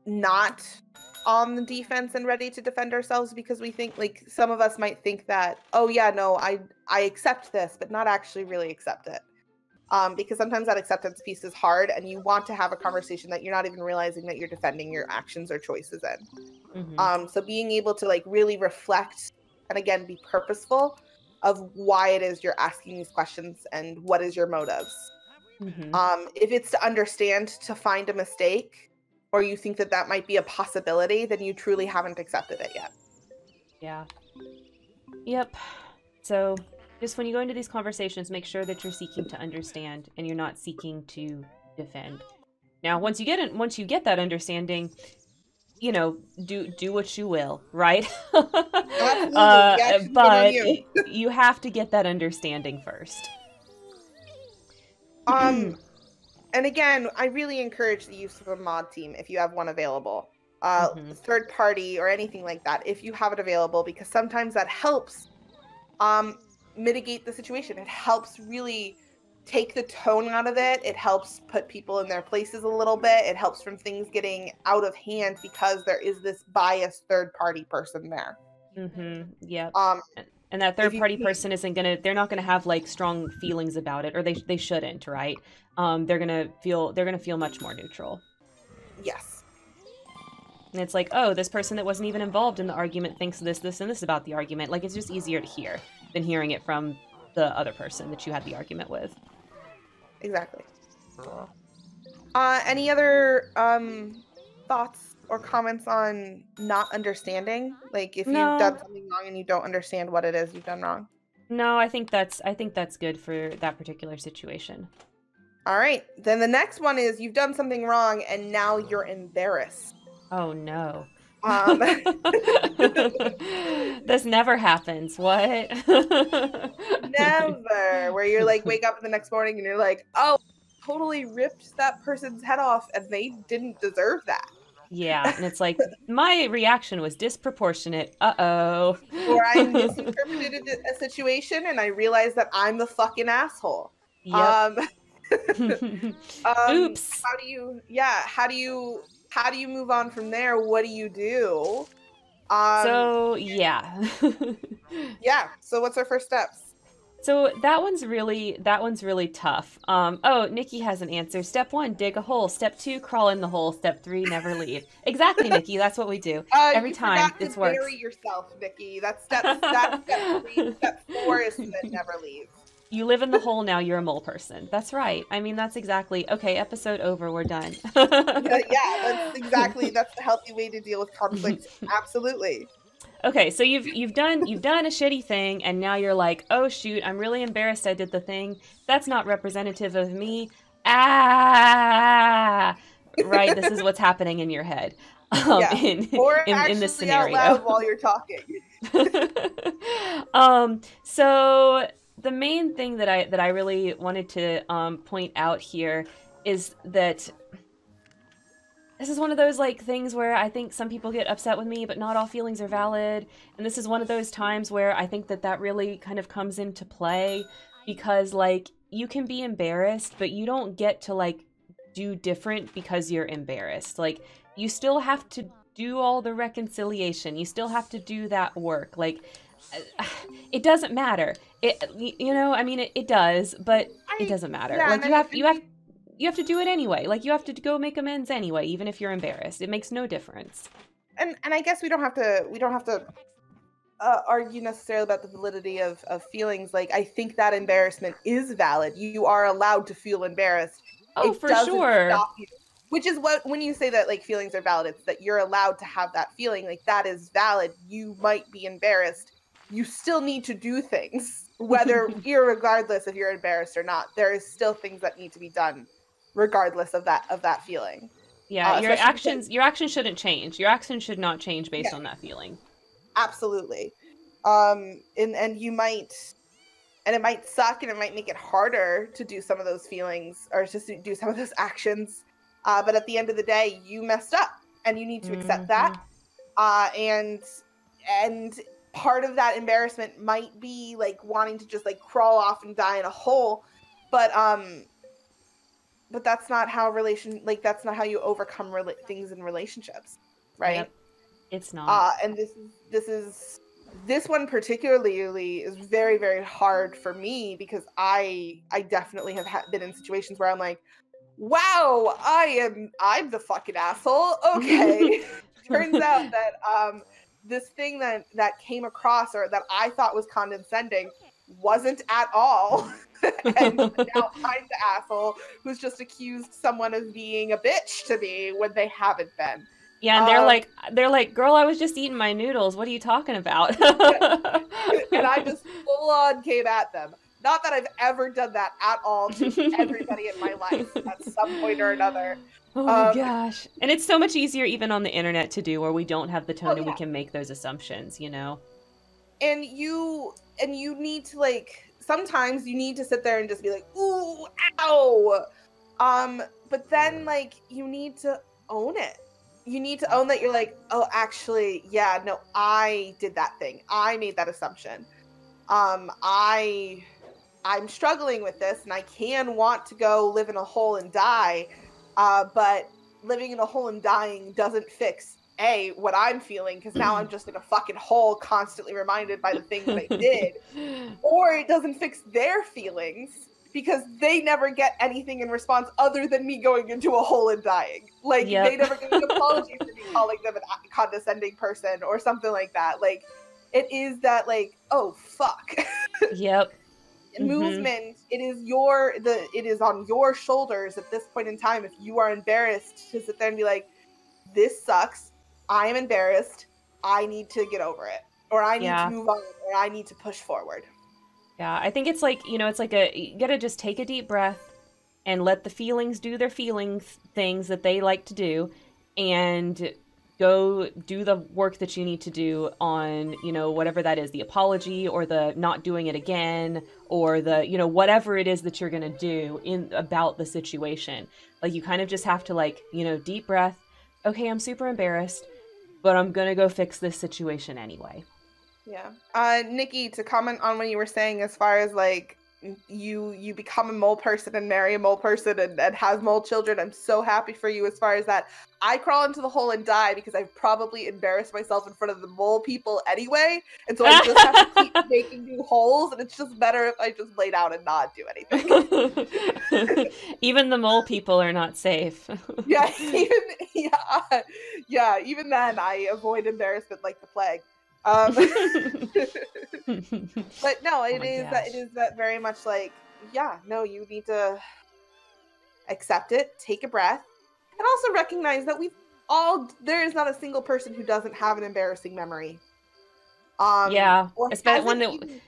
not on the defense and ready to defend ourselves, because we think, like, some of us might think that, oh yeah, no, I accept this, but not actually really accept it, because sometimes that acceptance piece is hard, and you want to have a conversation that you're not even realizing that you're defending your actions or choices in. Mm-hmm. So being able to, like, really reflect, and again, be purposeful of why it is you're asking these questions and what is your motives. Mm-hmm. If it's to understand to find a mistake, or you think that that might be a possibility, then you truly haven't accepted it yet. Yeah. Yep. So just when you go into these conversations, make sure that you're seeking to understand and you're not seeking to defend. Now, once you get that understanding, you know, do what you will, right? But you. You have to get that understanding first. And again, I really encourage the use of a mod team if you have one available. Third party or anything like that, if you have it available, because sometimes that helps mitigate the situation. It helps really take the tone out of it. It helps put people in their places a little bit. It helps from things getting out of hand because there is this biased third party person there. Mm-hmm. Yeah. And that third party person isn't going to, they're not going to have like strong feelings about it, or they shouldn't, right? They're going to feel much more neutral. Yes. And it's like, oh, this person that wasn't even involved in the argument thinks this, this, and this about the argument. Like, it's just easier to hear than hearing it from the other person that you had the argument with. Exactly. Cool. Any other thoughts or comments on not understanding, like if you've done something wrong and you don't understand what it is you've done wrong? No, I think that's good for that particular situation. All right, then the next one is you've done something wrong and now you're embarrassed. Oh no. This never happens. What? Never. Where you're like, wake up the next morning and you're like, oh, totally ripped that person's head off and they didn't deserve that. Yeah, and it's like, my reaction was disproportionate. Uh-oh. Or I misinterpreted a situation and I realized that I'm the fucking asshole. Yep. Oops. How do you move on from there? What do you do? So, yeah. Yeah. So what's our first steps? So that one's really tough. Oh, Nikki has an answer. Step 1, dig a hole. Step 2, crawl in the hole. Step 3, never leave. Exactly, Nikki. That's what we do every time. It's works. Bury yourself, Nikki. That's step 3. Step 4 is to never leave. You live in the hole now. You're a mole person. That's right. I mean, that's exactly okay. Episode over. We're done. Yeah, that's exactly. That's the healthy way to deal with conflict. Absolutely. Okay, so you've done a shitty thing, and now you're like, oh shoot, I'm really embarrassed I did the thing. That's not representative of me. Ah, right. This is what's happening in your head. Yeah. in this scenario, out loud while you're talking. So the main thing that I really wanted to point out here is that this is one of those like things where I think some people get upset with me, but not all feelings are valid. And this is one of those times where I think that really kind of comes into play, because like you can be embarrassed, but you don't get to like do different because you're embarrassed. Like you still have to do all the reconciliation. You still have to do that work. Like it doesn't matter. It does, but it doesn't matter. Like you have to do it anyway. Like you have to go make amends anyway, even if you're embarrassed. It makes no difference. And I guess we don't have to argue necessarily about the validity of feelings. Like I think that embarrassment is valid. You are allowed to feel embarrassed. Oh, for sure. Stop you. Which is what, when you say that like feelings are valid, it's that you're allowed to have that feeling. Like that is valid. You might be embarrassed. You still need to do things, whether irregardless if you're embarrassed or not. There is still things that need to be done, regardless of that feeling. Yeah, your actions shouldn't change. Your actions should not change based on that feeling. Absolutely, and it might suck, and it might make it harder to do some of those feelings or just to do some of those actions. But at the end of the day, you messed up, and you need to accept that. And part of that embarrassment might be like wanting to just like crawl off and die in a hole, but that's not how you overcome things in relationships, right? Yep. It's not. And this one particularly is very, very hard for me, because I definitely have been in situations where I'm like, wow, I'm the fucking asshole. Okay, turns out that this thing that came across, or that I thought was condescending, wasn't at all And now I'm the asshole who's just accused someone of being a bitch to me when they haven't been. Yeah, and they're like, girl, I was just eating my noodles. What are you talking about? And I just full on came at them. Not that I've ever done that at all to everybody in my life at some point or another. Oh my gosh. And it's so much easier even on the internet to do where we don't have the tone and we can make those assumptions, you know? And you need to, like, sometimes you need to sit there and just be like, ooh, ow. But then, like, you need to own it. You need to own that you're like, oh, actually, yeah, no, I did that thing. I made that assumption. I'm struggling with this, and I can want to go live in a hole and die, but living in a hole and dying doesn't fix, A, what I'm feeling, because now I'm just in a fucking hole constantly reminded by the things that I did, or it doesn't fix their feelings, because they never get anything in response other than me going into a hole and dying. Like, they never get an apology for me calling them a condescending person or something like that. Like, it is that, like, oh, fuck. Yep. Movement, it is on your shoulders at this point in time if you are embarrassed to sit there and be like, this sucks, I am embarrassed, I need to get over it, or I need to move on, or I need to push forward. Yeah, I think it's like, you know, it's like you gotta just take a deep breath and let the feelings do their feelings things that they like to do, and go do the work that you need to do on, you know, whatever that is, the apology or the not doing it again, or the, you know, whatever it is that you're gonna do in about the situation. Like, you kind of just have to, like, you know, deep breath. Okay, I'm super embarrassed, but I'm gonna go fix this situation anyway. Yeah. Nikki, to comment on what you were saying as far as, like, you become a mole person and marry a mole person and have mole children, I'm so happy for you as far as that. I crawl into the hole and die because I've probably embarrassed myself in front of the mole people anyway, and so I just have to keep making new holes, and it's just better if I just lay down and not do anything. Even the mole people are not safe. Even then I avoid embarrassment like the plague. But no, it is that very much like, yeah, no, you need to accept it, take a breath, and also recognize that there is not a single person who doesn't have an embarrassing memory. Yeah, especially one that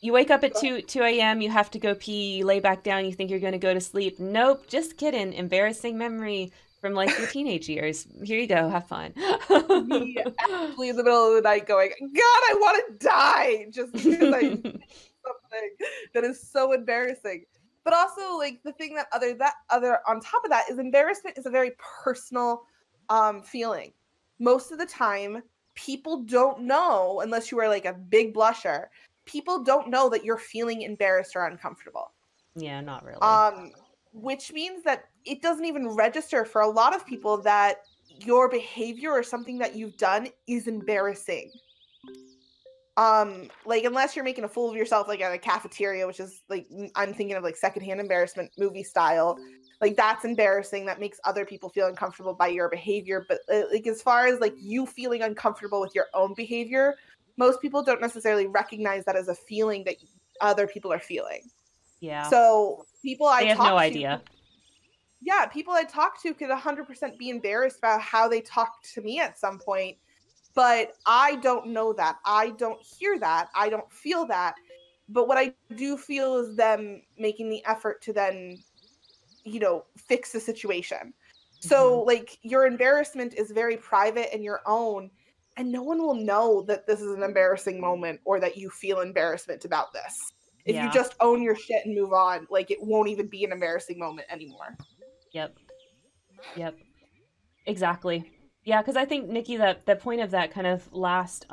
you wake up at 2 a.m, you have to go pee, you lay back down, you think you're going to go to sleep. Nope, just kidding. Embarrassing memory from, like, your teenage years. Here you go, have fun. Me actually in the middle of the night going, God, I want to die just because I did something that is so embarrassing. But also, like, the thing that on top of that is embarrassment is a very personal feeling. Most of the time, people don't know, unless you are, like, a big blusher, people don't know that you're feeling embarrassed or uncomfortable. Yeah, not really. Which means that it doesn't even register for a lot of people that your behavior or something that you've done is embarrassing. Like, unless you're making a fool of yourself, like, at a cafeteria, which is, like, I'm thinking of, like, secondhand embarrassment movie style. Like, that's embarrassing. That makes other people feel uncomfortable by your behavior. But, like, as far as, like, you feeling uncomfortable with your own behavior, most people don't necessarily recognize that as a feeling that other people are feeling. Yeah. So people I have no idea. Yeah, people I talk to could 100% be embarrassed about how they talked to me at some point, but I don't know that. I don't hear that. I don't feel that. But what I do feel is them making the effort to then, you know, fix the situation. So, like, your embarrassment is very private and your own, and no one will know that this is an embarrassing moment or that you feel embarrassment about this. If you just own your shit and move on, like, it won't even be an embarrassing moment anymore. Yep. Exactly. Yeah, because I think, Nikki, that the point of that kind of last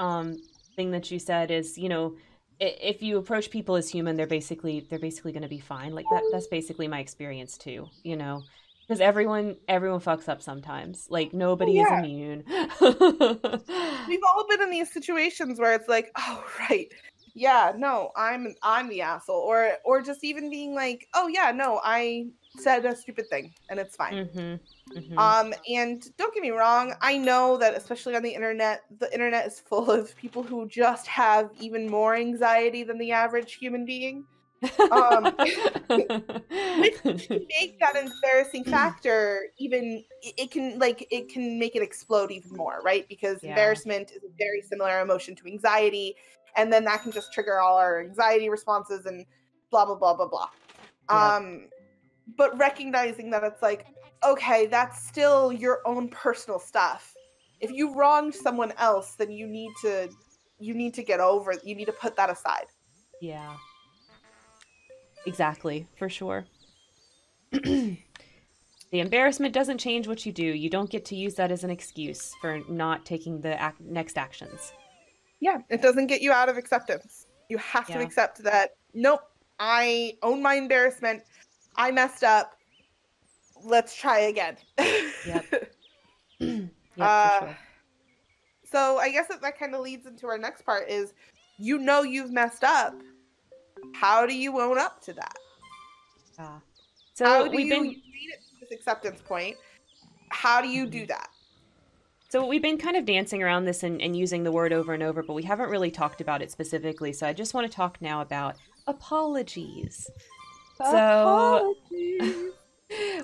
thing that you said is, you know, if you approach people as human, they're basically going to be fine. Like, that's basically my experience too, you know, because everyone fucks up sometimes. Like, nobody is immune. We've all been in these situations where it's like, oh, right. Yeah, no, I'm the asshole, or just even being like, oh yeah, no, I said a stupid thing and it's fine. And don't get me wrong, I know that especially on the internet is full of people who just have even more anxiety than the average human being. Which can make that embarrassing factor even, it can make it explode even more, right? Because embarrassment is a very similar emotion to anxiety, and then that can just trigger all our anxiety responses and blah, blah, blah, blah, blah. Yeah. But recognizing that it's like, okay, that's still your own personal stuff. If you wronged someone else, then you need to get over it. You need to put that aside. Yeah. Exactly, for sure. The embarrassment doesn't change what you do. You don't get to use that as an excuse for not taking the next actions. Yeah, it doesn't get you out of acceptance. You have to accept that, nope, I own my embarrassment. I messed up. Let's try again. Yep. For sure. So I guess that kind of leads into our next part is, you know you've messed up. How do you own up to that? So how do you made it to this acceptance point? How do you do that? So we've been kind of dancing around this and using the word over and over, but we haven't really talked about it specifically. So I just want to talk now about apologies. Apologies. So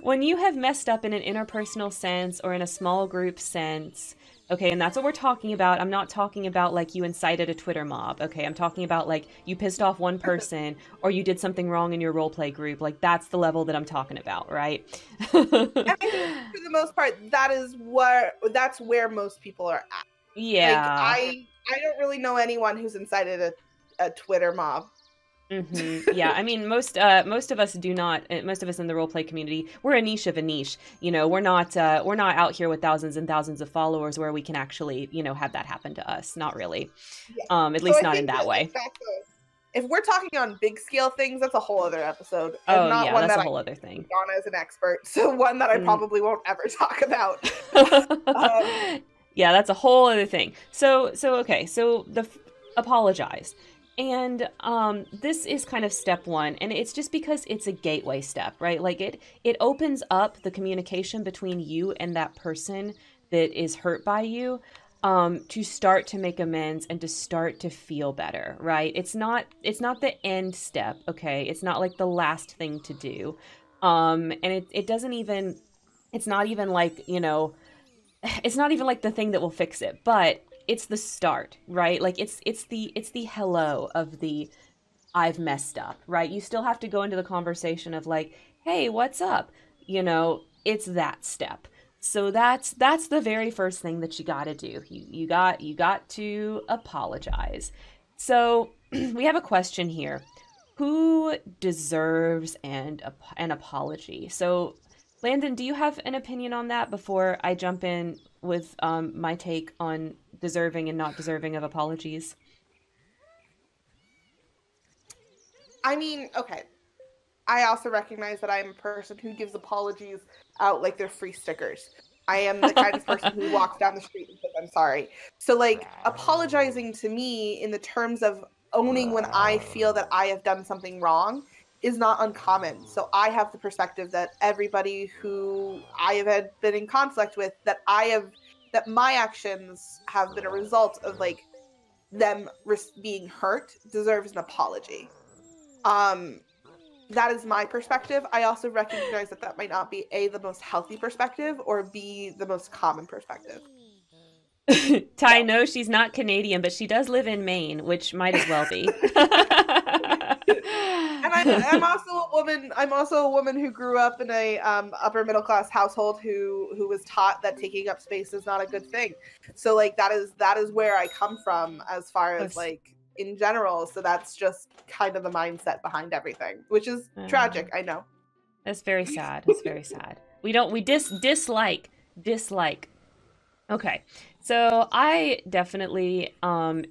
when you have messed up in an interpersonal sense or in a small group sense, okay, and that's what we're talking about. I'm not talking about like you incited a Twitter mob, okay? I'm talking about like you pissed off one person or you did something wrong in your roleplay group. Like that's the level that I'm talking about, right? I think for the most part, that's where most people are at. Yeah. Like, I don't really know anyone who's incited a Twitter mob. Mm-hmm. Yeah, I mean, most of us in the roleplay community, we're a niche of a niche. You know, we're not out here with thousands and thousands of followers where we can actually, you know, have that happen to us. Not really. Yeah. At least not in that way. Exactly. If we're talking on big scale things, that's a whole other episode. Oh, not yeah, one that's that a whole other thing. Donna is an expert, so one that I probably won't ever talk about. Yeah, that's a whole other thing. So okay, so apologize. And this is kind of step one, and it's just because it's a gateway step, right? Like it opens up the communication between you and that person that is hurt by you to start to make amends and to start to feel better, right? It's not the end step, okay? It's not like the last thing to do. And it's not even like the thing that will fix it, but it's the start, right? Like it's the hello of the I've messed up, right? You still have to go into the conversation of like, hey, what's up? You know, it's that step. So that's the very first thing that you got to do. You got to apologize. So we have a question here. Who deserves an apology? So Landon, do you have an opinion on that before I jump in with my take on deserving and not deserving of apologies? I mean, okay. I also recognize that I am a person who gives apologies out like they're free stickers. I am the kind of person who walks down the street and says, I'm sorry. So like apologizing to me in the terms of owning when I feel that I have done something wrong is not uncommon. So I have the perspective that everybody who I have had been in conflict with, that my actions have been a result of like them being hurt, deserves an apology. That is my perspective. I also recognize that that might not be A, the most healthy perspective, or B, the most common perspective. Ty, no, she's not Canadian, but she does live in Maine, which might as well be. And I'm also a woman. I'm also a woman who grew up in a upper middle class household who was taught that taking up space is not a good thing. So like that is where I come from as far as like in general. So that's just kind of the mindset behind everything, which is tragic. I know. That's very sad. It's very sad. We dislike. Okay. So I definitely am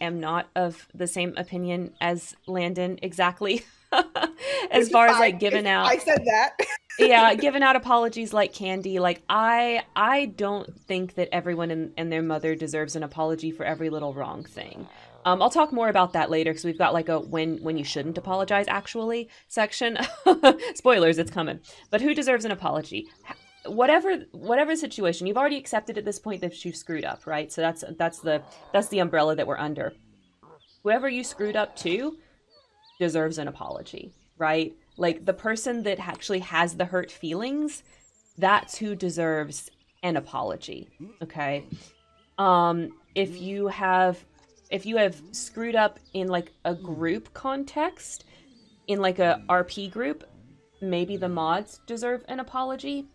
not of the same opinion as Landon exactly as far as like giving out. I said that. Yeah, giving out apologies like candy. Like I don't think that everyone and their mother deserves an apology for every little wrong thing. I'll talk more about that later because we've got like a when you shouldn't apologize actually section. Spoilers, it's coming. But who deserves an apology? Whatever situation, you've already accepted at this point that you screwed up, right? So that's the umbrella that we're under. Whoever you screwed up to deserves an apology, right? Like, the person that actually has the hurt feelings, that's who deserves an apology, okay? If you have screwed up in, like, a group context, in, like, a RP group, maybe the mods deserve an apology.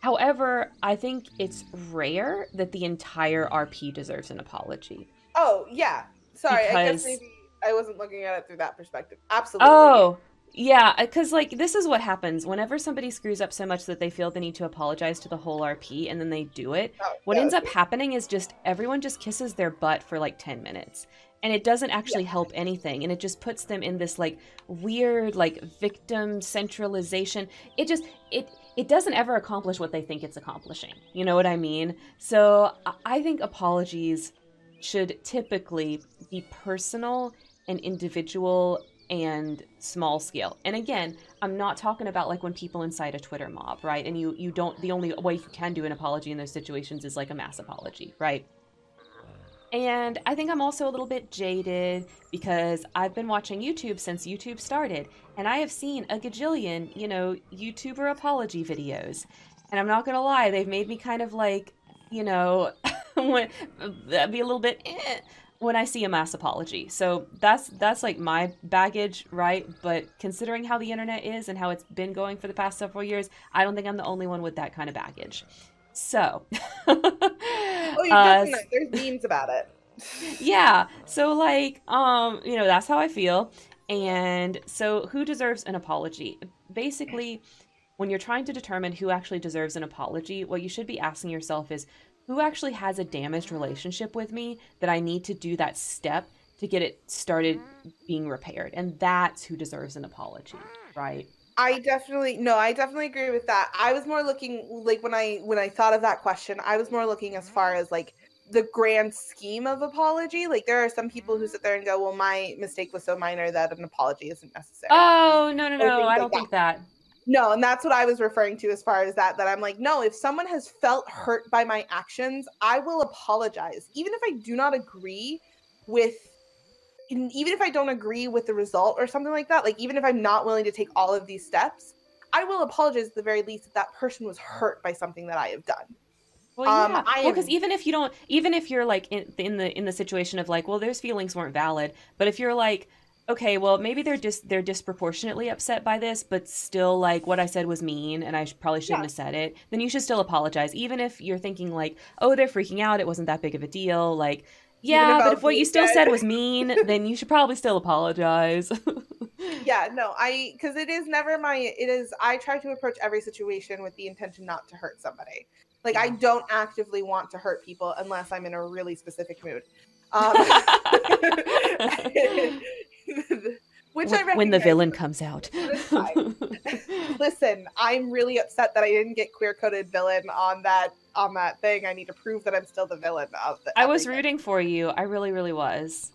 However, I think it's rare that the entire RP deserves an apology. Oh, yeah. Sorry, because... I guess maybe I wasn't looking at it through that perspective. Absolutely. Oh, yeah, because, like, this is what happens. Whenever somebody screws up so much that they feel the need to apologize to the whole RP and then they do it, what ends up happening is just everyone just kisses their butt for, like, 10 minutes. And it doesn't actually help anything. And it just puts them in this, like, weird, like, victim centralization. It just, it doesn't ever accomplish what they think it's accomplishing. You know what I mean? So I think apologies should typically be personal and individual and small scale. And again, I'm not talking about like when people inside a Twitter mob, right? And you don't, the only way you can do an apology in those situations is like a mass apology, right? And I think I'm also a little bit jaded because I've been watching YouTube since YouTube started, and I have seen a gajillion, you know, YouTuber apology videos. And I'm not gonna lie, they've made me kind of like, you know, be a little bit eh, when I see a mass apology. So that's like my baggage, right? But considering how the internet is and how it's been going for the past several years, I don't think I'm the only one with that kind of baggage. So, oh, you're definitely, there's memes about it. Yeah. So like, you know, that's how I feel. And so who deserves an apology? Basically, when you're trying to determine who actually deserves an apology, what you should be asking yourself is, who actually has a damaged relationship with me that I need to do that step to get it started being repaired? And that's who deserves an apology, right? I definitely agree with that. I was more looking, like, when I thought of that question, I was more looking as far as, like, the grand scheme of apology. Like, there are some people who sit there and go, well, my mistake was so minor that an apology isn't necessary. Oh, no, I don't think that. No, and that's what I was referring to as far as that I'm like, no, if someone has felt hurt by my actions, I will apologize. Even if I do not agree with, even if I don't agree with the result or something like that, like even if I'm not willing to take all of these steps, I will apologize at the very least that that person was hurt by something that I have done. Well, yeah. Because even if you don't, even if you're like in the situation of like, well, those feelings weren't valid, but if you're like, okay, well, maybe they're disproportionately upset by this, but still, like, what I said was mean, and I probably shouldn't have said it, then you should still apologize, even if you're thinking, like, oh, they're freaking out, it wasn't that big of a deal, like, yeah, but if what you still said was mean, then you should probably still apologize. Yeah, no, because it is never I try to approach every situation with the intention not to hurt somebody. Like, I don't actively want to hurt people unless I'm in a really specific mood. Which I recognize. When the villain comes out. Listen, I'm really upset that I didn't get queer-coded villain on that thing. I need to prove that I'm still the villain of the. I was rooting for you. I really, really was.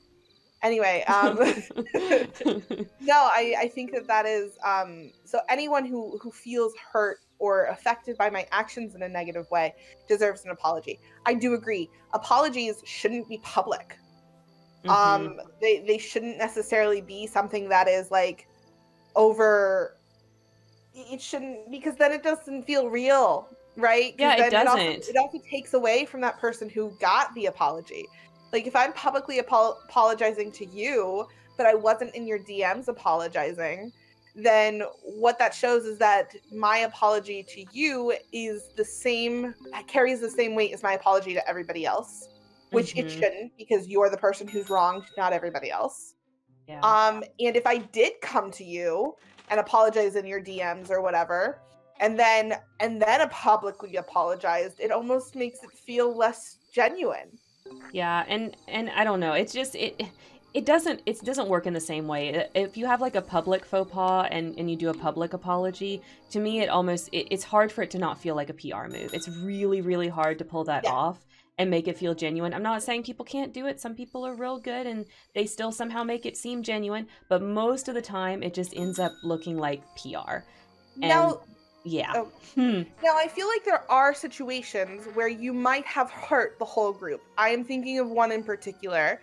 Anyway, no, I think that is so anyone who feels hurt or affected by my actions in a negative way deserves an apology. I do agree. Apologies shouldn't be public. Mm-hmm. They shouldn't necessarily be something that is like it shouldn't, because then it doesn't feel real, right? Yeah, then it doesn't. It also takes away from that person who got the apology. Like if I'm publicly apologizing to you, but I wasn't in your DMs apologizing, then what that shows is that my apology to you carries the same weight as my apology to everybody else. Which it shouldn't, because you're the person who's wronged, not everybody else. Yeah. And if I did come to you and apologize in your DMs or whatever, and then publicly apologized, it almost makes it feel less genuine. Yeah, and I don't know. It's just it doesn't work in the same way. If you have like a public faux pas and you do a public apology, to me it's hard for it to not feel like a PR move. It's really, really hard to pull that off. And make it feel genuine. I'm not saying people can't do it. Some people are real good and they still somehow make it seem genuine, but most of the time it just ends up looking like PR. Now I feel like there are situations where you might have hurt the whole group. I am thinking of one in particular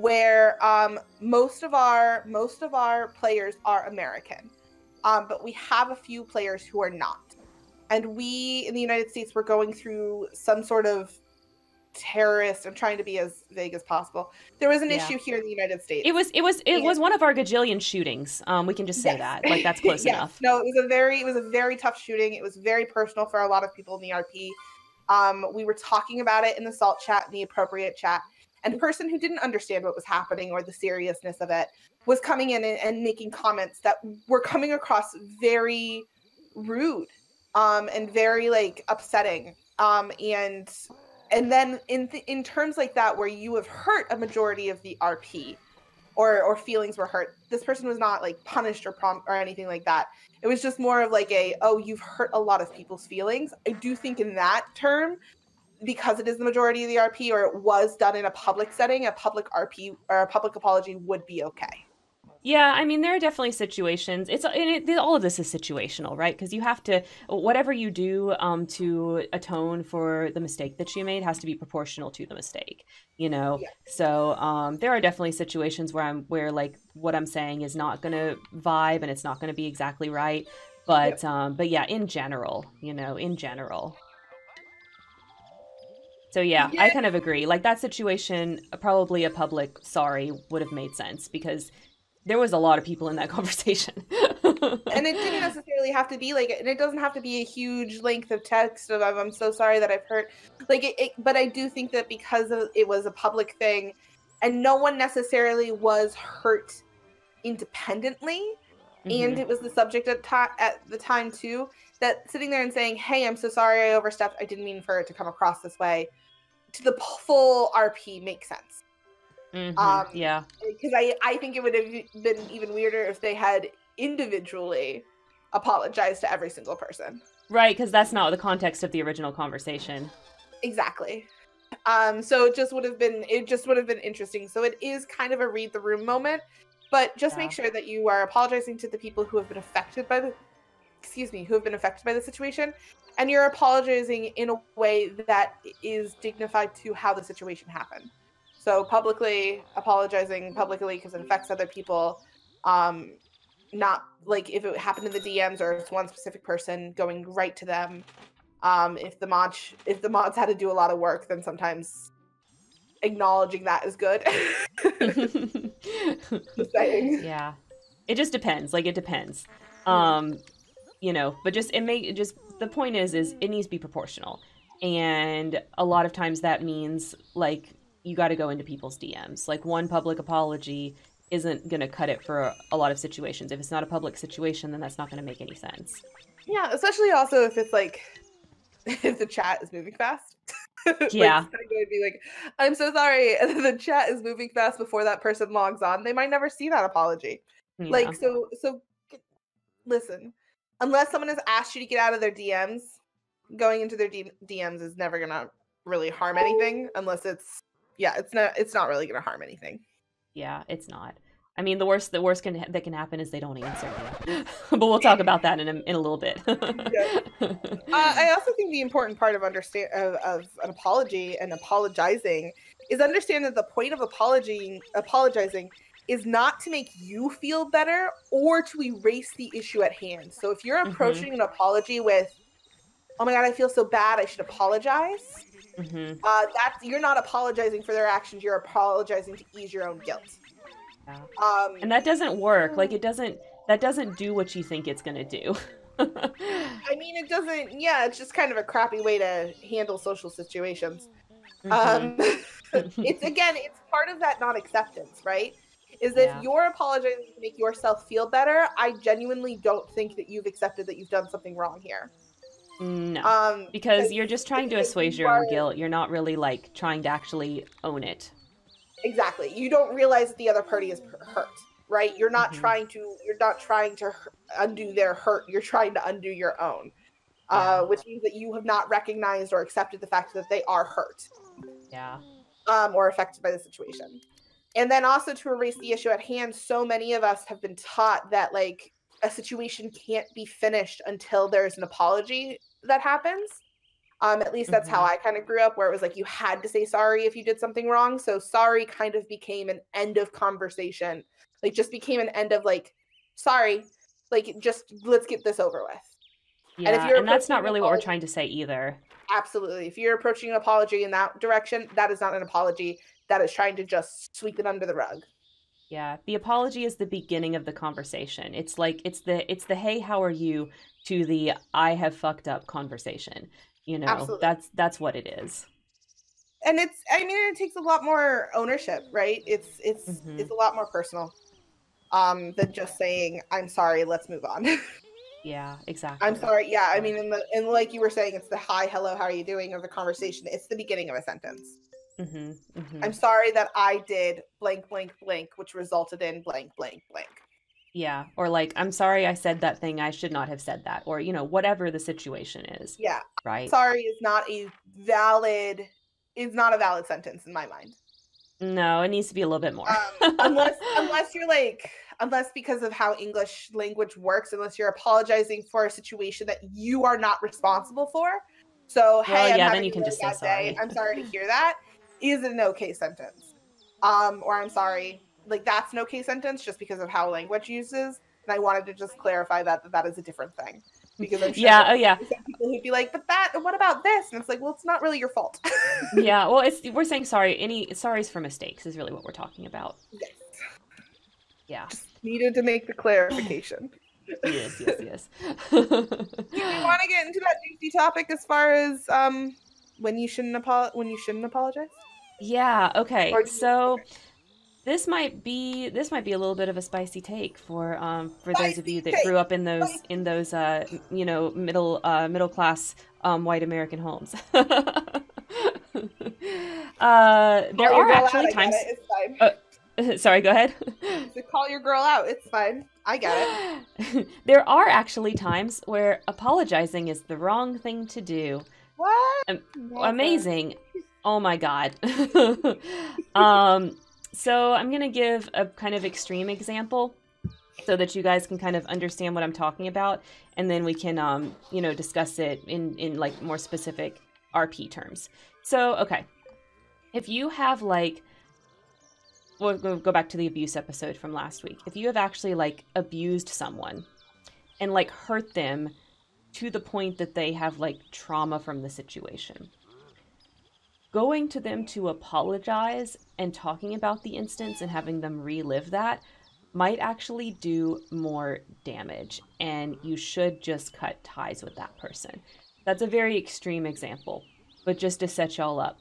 where most of our players are American, but we have a few players who are not. And we in the United States were going through some sort of terrorist. I'm trying to be as vague as possible. There was an issue here in the United States. It was one of our gajillion shootings. We can just say that. Like, that's close enough. No, it was a very tough shooting. It was very personal for a lot of people in the RP. We were talking about it in the salt chat and the appropriate chat. And the person who didn't understand what was happening or the seriousness of it was coming in and making comments that were coming across very rude and very, like, upsetting. And then in terms like that, where you have hurt a majority of the RP or feelings were hurt, this person was not, like, punished or anything like that. It was just more of like a, oh, you've hurt a lot of people's feelings. I do think in that term, because it is the majority of the RP, or it was done in a public setting, a public RP or a public apology would be okay. Yeah, I mean, there are definitely situations. All of this is situational, right? Because you have to, whatever you do to atone for the mistake that you made has to be proportional to the mistake, you know? Yeah. So there are definitely situations where like what I'm saying is not going to vibe and it's not going to be exactly right. But yeah. But yeah, in general, you know, in general. So yeah, I kind of agree. Like, that situation, probably a public sorry would have made sense, because there was a lot of people in that conversation. And it didn't necessarily have to be like, and it doesn't have to be a huge length of text of I'm so sorry that I've hurt. Like, but I do think that because it was a public thing and no one necessarily was hurt independently, mm-hmm. and it was the subject at the time too, that sitting there and saying, hey, I'm so sorry I overstepped, I didn't mean for it to come across this way, to the full RP makes sense. Mm-hmm, yeah, because I think it would have been even weirder if they had individually apologized to every single person, right? Because that's not the context of the original conversation. Exactly. So it just would have been interesting. So it is kind of a read the room moment, but just make sure that you are apologizing to the people who have been affected by the situation, and you're apologizing in a way that is dignified to how the situation happened. So publicly apologizing publicly because it affects other people, not like if it happened in the DMs or it's one specific person going right to them. If the mods had to do a lot of work, then sometimes acknowledging that is good. Yeah, it just depends. Like, it depends, you know. But just the point is it needs to be proportional, and a lot of times that means, like, you got to go into people's DMs. Like, one public apology isn't going to cut it for a lot of situations. If it's not a public situation, then that's not going to make any sense. Yeah, especially also if it's like, if the chat is moving fast. Yeah. Like, it's going to be like, I'm so sorry, and the chat is moving fast before that person logs on. They might never see that apology. Yeah. Like, so listen, unless someone has asked you to get out of their DMs, going into their DMs is never going to really harm anything, unless it's, yeah, it's not really going to harm anything. Yeah, it's not. I mean, the worst that can happen is they don't answer me. But we'll talk about that in a little bit. Yeah. I also think the important part of an apology and apologizing is understand that the point of apologizing is not to make you feel better or to erase the issue at hand. So if you're approaching an apology with, oh my God, I feel so bad, I should apologize. Mm-hmm. You're not apologizing for their actions. You're apologizing to ease your own guilt. Yeah. And that doesn't work. Like, that doesn't do what you think it's going to do. I mean, it doesn't. Yeah, it's just kind of a crappy way to handle social situations. Mm-hmm. It's part of that not acceptance, right? Is that if you're apologizing to make yourself feel better, I genuinely don't think that you've accepted that you've done something wrong here. No, because you're just trying to assuage your own guilt. You're not really, like, trying to actually own it. Exactly. You don't realize that the other party is hurt, right? You're not trying to undo their hurt. You're trying to undo your own, which means that you have not recognized or accepted the fact that they are hurt. Yeah. Or affected by the situation. And then also to erase the issue at hand, so many of us have been taught that, like, a situation can't be finished until there's an apology that happens. At least that's how I kind of grew up, where it was like you had to say sorry if you did something wrong. So sorry kind of became an end of conversation. Like just became an end of like, sorry, like just let's get this over with. Yeah, and, that's not really what we're trying to say either. Absolutely. If you're approaching an apology in that direction, that is not an apology. That is trying to just sweep it under the rug. Yeah, the apology is the beginning of the conversation. It's like it's the hey, how are you to the I have fucked up conversation. You know, absolutely. That's what it is. And it's, I mean, it takes a lot more ownership, right? It's a lot more personal than just saying I'm sorry, let's move on. Yeah, exactly. I'm sorry. Yeah, I mean, and like you were saying, it's the hi, hello, how are you doing of the conversation. It's the beginning of a sentence. I'm sorry that I did blank, blank, blank, which resulted in blank, blank, blank. Yeah. Or like, I'm sorry I said that thing. I should not have said that. Or, you know, whatever the situation is. Yeah. Right. Sorry is not a valid, it's not a valid sentence in my mind. No, it needs to be a little bit more. unless you're like, because of how English language works, unless you're apologizing for a situation that you are not responsible for. So, hey, well, yeah, then you can just say sorry. I'm sorry to hear that. Is an okay sentence. Or I'm sorry, like that's an okay sentence just because of how language uses. And I wanted to just clarify that is a different thing. Because I'm sure people who'd be like, but that, what about this? And it's like, well, it's not really your fault. Yeah, well, we're saying sorry. Sorry's for mistakes is really what we're talking about. Yes. Yeah. Just needed to make the clarification. yes. Do we want to get into that juicy topic as far as when you shouldn't apologize? Yeah, okay. So this might be a little bit of a spicy take for those of you that grew up in those you know, middle class white American homes. There are actually times. Sorry, go ahead. To call your girl out, it's fine. I get it. There are actually times where apologizing is the wrong thing to do. What? Amazing. Oh my god. So I'm going to give a kind of extreme example so that you guys can kind of understand what I'm talking about, and then we can you know, discuss it in like more specific RP terms. So, okay. If you have like, we'll go back to the abuse episode from last week. If you have actually like abused someone and like hurt them to the point that they have like trauma from the situation. Going to them to apologize and talking about the instance and having them relive that might actually do more damage, and you should just cut ties with that person. That's a very extreme example, but just to set y'all up,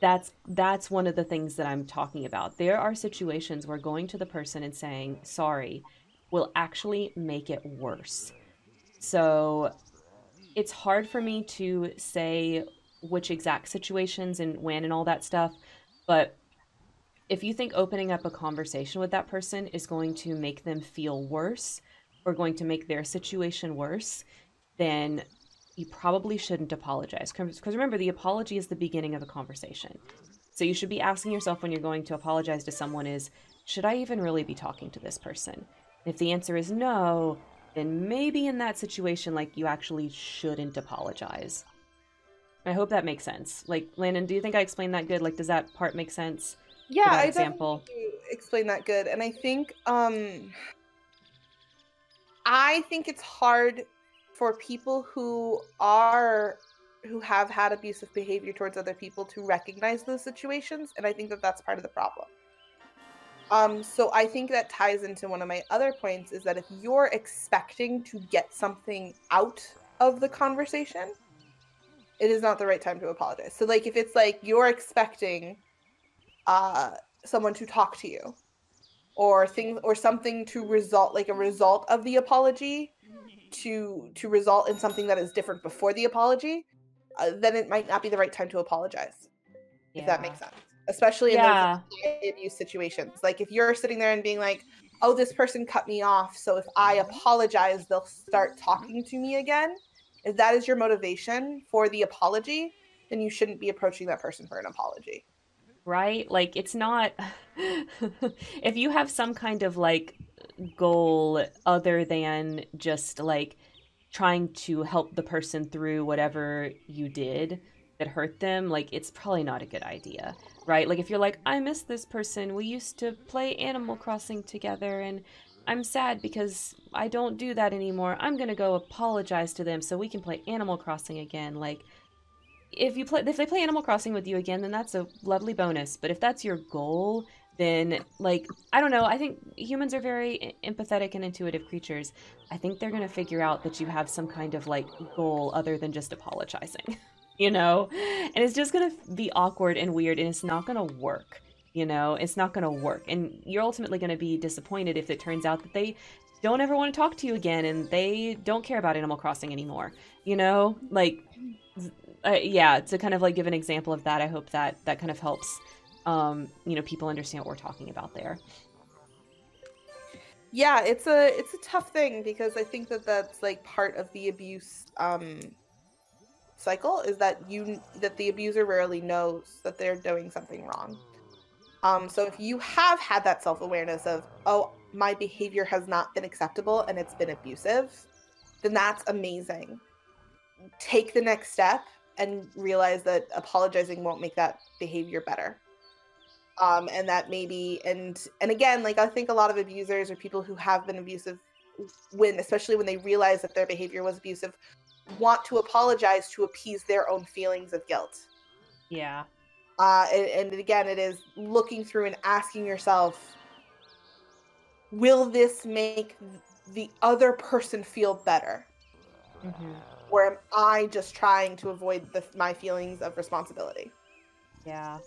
that's one of the things that I'm talking about. There are situations where going to the person and saying sorry will actually make it worse. So it's hard for me to say which exact situations and when and all that stuff, but if you think opening up a conversation with that person is going to make them feel worse or going to make their situation worse, then you probably shouldn't apologize. Because remember, the apology is the beginning of a conversation. So you should be asking yourself when you're going to apologize to someone is, should I even really be talking to this person? If the answer is no, then maybe in that situation, like, you actually shouldn't apologize. I hope that makes sense. Like, Landon, do you think I explained that good? Like, does that part make sense? Yeah, I definitely explained that good. And I think it's hard for people who have had abusive behavior towards other people to recognize those situations. And I think that that's part of the problem. So I think that ties into one of my other points, is that if you're expecting to get something out of the conversation, it is not the right time to apologize. So like, if it's like you're expecting someone to talk to you or something to result, like a result of the apology to result in something that is different before the apology, then it might not be the right time to apologize. Yeah. If that makes sense. Especially in those abuse situations. Like, if you're sitting there and being like, oh, this person cut me off, so if I apologize, they'll start talking to me again. If that is your motivation for the apology, then you shouldn't be approaching that person for an apology. Right? Like, it's not... If you have some kind of, like, goal other than just, like, trying to help the person through whatever you did that hurt them, like, it's probably not a good idea, right? Like, if you're like, I miss this person, we used to play Animal Crossing together, and I'm sad because I don't do that anymore, I'm gonna go apologize to them so we can play Animal Crossing again. Like, if they play Animal Crossing with you again, then that's a lovely bonus. But if that's your goal, then, like, I don't know, I think humans are very empathetic and intuitive creatures. I think they're gonna figure out that you have some kind of, like, goal other than just apologizing, you know? And it's just gonna be awkward and weird, and it's not gonna work, you know? It's not gonna work. And you're ultimately gonna be disappointed if it turns out that they don't ever want to talk to you again and they don't care about Animal Crossing anymore, you know? Like, yeah, to kind of, like, give an example of that, I hope that that kind of helps, you know, people understand what we're talking about there. Yeah, it's a tough thing, because I think that that's, like, part of the abuse cycle, is that the abuser rarely knows that they're doing something wrong. So if you have had that self-awareness of, oh, my behavior has not been acceptable and it's been abusive, then that's amazing. Take the next step and realize that apologizing won't make that behavior better. And that maybe, and again, like, I think a lot of abusers or people who have been abusive, especially when they realize that their behavior was abusive, want to apologize to appease their own feelings of guilt. Yeah. And again, it is looking through and asking yourself, will this make the other person feel better? Mm-hmm. Or am I just trying to avoid my feelings of responsibility? Yeah.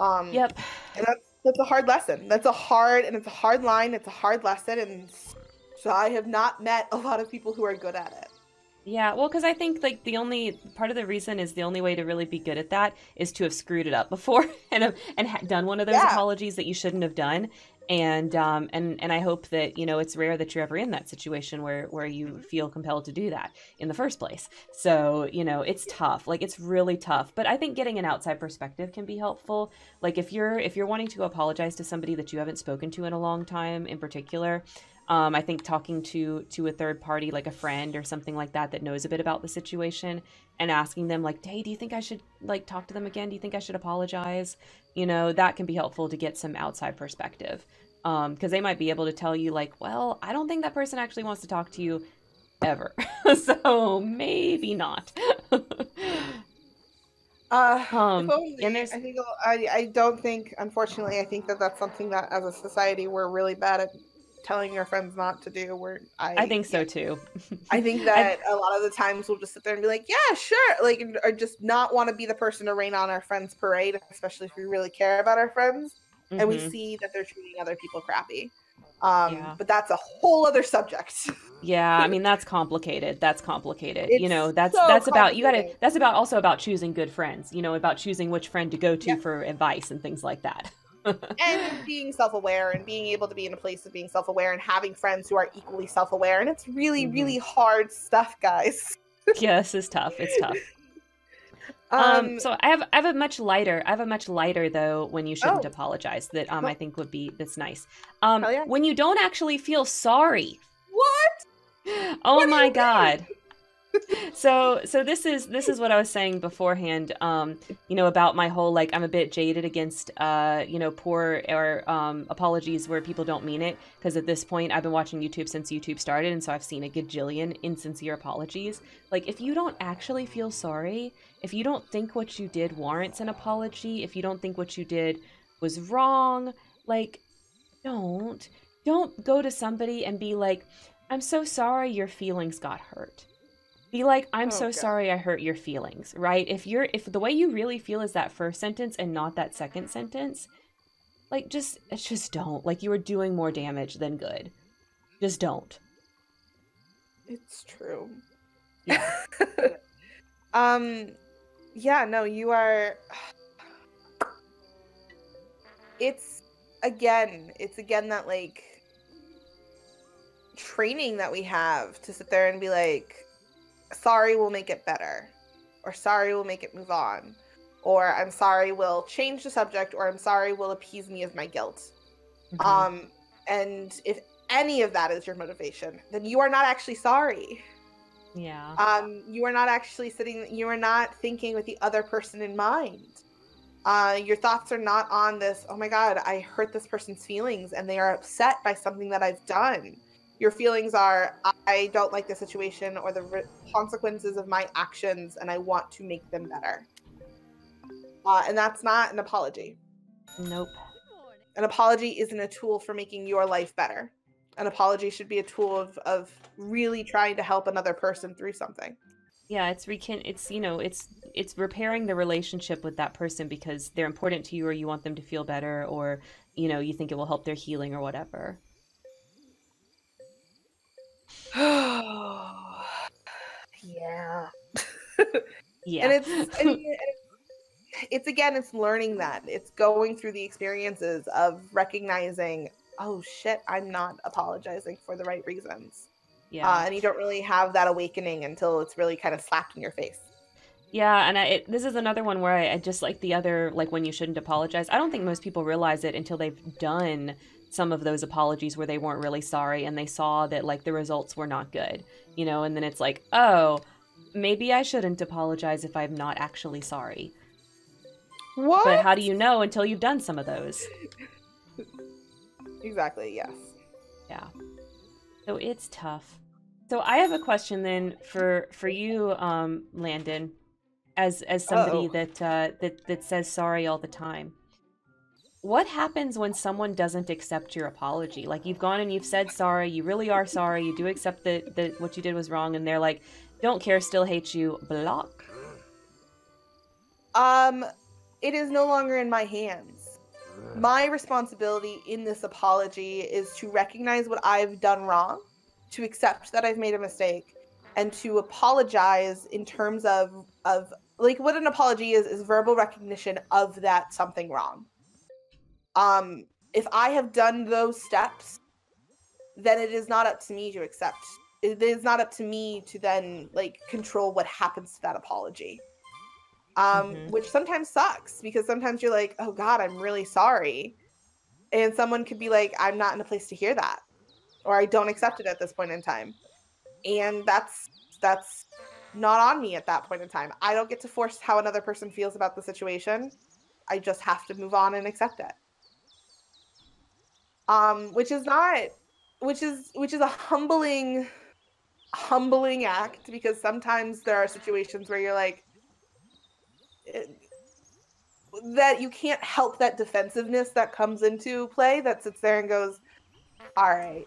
Yep. And that's a hard lesson. It's a hard line. It's a hard lesson. And so I have not met a lot of people who are good at it. Yeah, well, because I think, like, the only part of the reason is the only way to really be good at that is to have screwed it up before and done one of those apologies that you shouldn't have done. And I hope that, you know, it's rare that you're ever in that situation where you feel compelled to do that in the first place. So, you know, it's tough. Like, it's really tough. But I think getting an outside perspective can be helpful. Like, if you're wanting to apologize to somebody that you haven't spoken to in a long time in particular, I think talking to a third party, like a friend or something like that, that knows a bit about the situation, and asking them, like, hey, do you think I should, like, talk to them again? Do you think I should apologize? You know, that can be helpful to get some outside perspective, because they might be able to tell you, like, well, I don't think that person actually wants to talk to you ever. So maybe not. I don't think, unfortunately, I think that that's something that as a society we're really bad at telling your friends not to do. I think so too. I think that a lot of the times we'll just sit there and be like, yeah, sure, like, or just not want to be the person to rain on our friends' parade, especially if we really care about our friends. Mm-hmm. And we see that they're treating other people crappy. But that's a whole other subject. Yeah, I mean, that's complicated. That's complicated. It's, you know, that's about, you gotta, that's about also about choosing good friends, you know, about choosing which friend to go to for advice and things like that. And being self-aware and being able to be in a place of being self-aware and having friends who are equally self-aware. And it's really, really hard stuff, guys. Yes, it's tough. It's tough. So I have a much lighter though, when you shouldn't apologize, that I think would be, that's nice. When you don't actually feel sorry. What? Oh, what, my God. Mean? So this is what I was saying beforehand, you know, about my whole, like, I'm a bit jaded against, you know, poor or apologies where people don't mean it, because at this point I've been watching YouTube since YouTube started, and so I've seen a gajillion insincere apologies. Like, if you don't actually feel sorry, if you don't think what you did warrants an apology, if you don't think what you did was wrong, like, don't go to somebody and be like, I'm so sorry your feelings got hurt. Be like, I'm so sorry I hurt your feelings, right? If the way you really feel is that first sentence and not that second sentence, like, just don't. Like, you are doing more damage than good. Just don't. It's true. Yeah. Yeah, no, you are. It's again that, like, training that we have to sit there and be like, sorry will make it better, or sorry will make it move on, or I'm sorry will change the subject, or I'm sorry will appease me of my guilt. Mm-hmm. And if any of that is your motivation, then you are not actually sorry. Yeah. You are not actually sitting, you are not thinking with the other person in mind. Your thoughts are not on this, oh my God, I hurt this person's feelings and they are upset by something that I've done. Your feelings are, I don't like the situation or the consequences of my actions and I want to make them better. And that's not an apology. Nope. An apology isn't a tool for making your life better. An apology should be a tool of really trying to help another person through something. Yeah, it's repairing the relationship with that person because they're important to you or you want them to feel better or, you know, you think it will help their healing or whatever. Yeah. Yeah. And it's again, it's learning that. It's going through the experiences of recognizing, oh shit, I'm not apologizing for the right reasons. Yeah. And you don't really have that awakening until it's really kind of slapped in your face. Yeah, and this is another one where I just like the other, like when you shouldn't apologize. I don't think most people realize it until they've done some of those apologies where they weren't really sorry and they saw that like the results were not good, you know, and then it's like, oh, maybe I shouldn't apologize if I'm not actually sorry. What? But how do you know until you've done some of those? Exactly, yes. Yeah. So it's tough. So I have a question then for you, Landon, as somebody that says sorry all the time. What happens when someone doesn't accept your apology? Like you've gone and you've said sorry, you really are sorry, you do accept that what you did was wrong, and they're like, don't care, still hate you, block. It is no longer in my hands. My responsibility in this apology is to recognize what I've done wrong, to accept that I've made a mistake, and to apologize in terms of like what an apology is verbal recognition of that something wrong. If I have done those steps, then it is not up to me to accept. It is not up to me to then like control what happens to that apology. Which sometimes sucks because sometimes you're like, oh God, I'm really sorry. And someone could be like, I'm not in a place to hear that. Or I don't accept it at this point in time. And that's not on me at that point in time. I don't get to force how another person feels about the situation. I just have to move on and accept it. Which is a humbling act because sometimes there are situations where you're like, that you can't help that defensiveness that comes into play that sits there and goes, all right,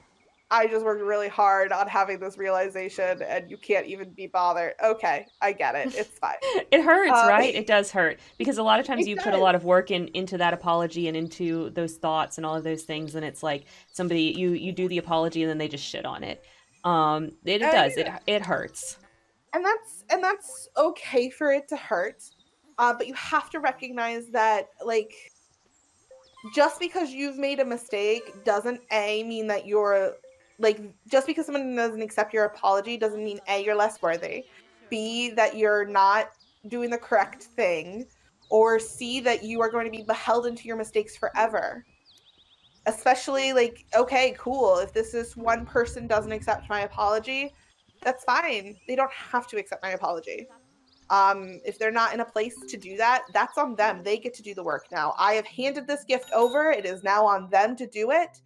I just worked really hard on having this realization and you can't even be bothered. Okay, I get it. It's fine. It hurts, right? It does hurt because a lot of times you put a lot of work into that apology and into those thoughts and all of those things. And it's like somebody, you do the apology and then they just shit on it. It hurts. And that's okay for it to hurt. But you have to recognize that, like, just because you've made a mistake doesn't, A, mean that you're, like, just because someone doesn't accept your apology doesn't mean, A, you're less worthy, B, that you're not doing the correct thing, or C, that you are going to be held into your mistakes forever. Especially, like, okay, cool, if this one person doesn't accept my apology, that's fine. They don't have to accept my apology. If they're not in a place to do that, that's on them. They get to do the work now. I have handed this gift over. It is now on them to do it.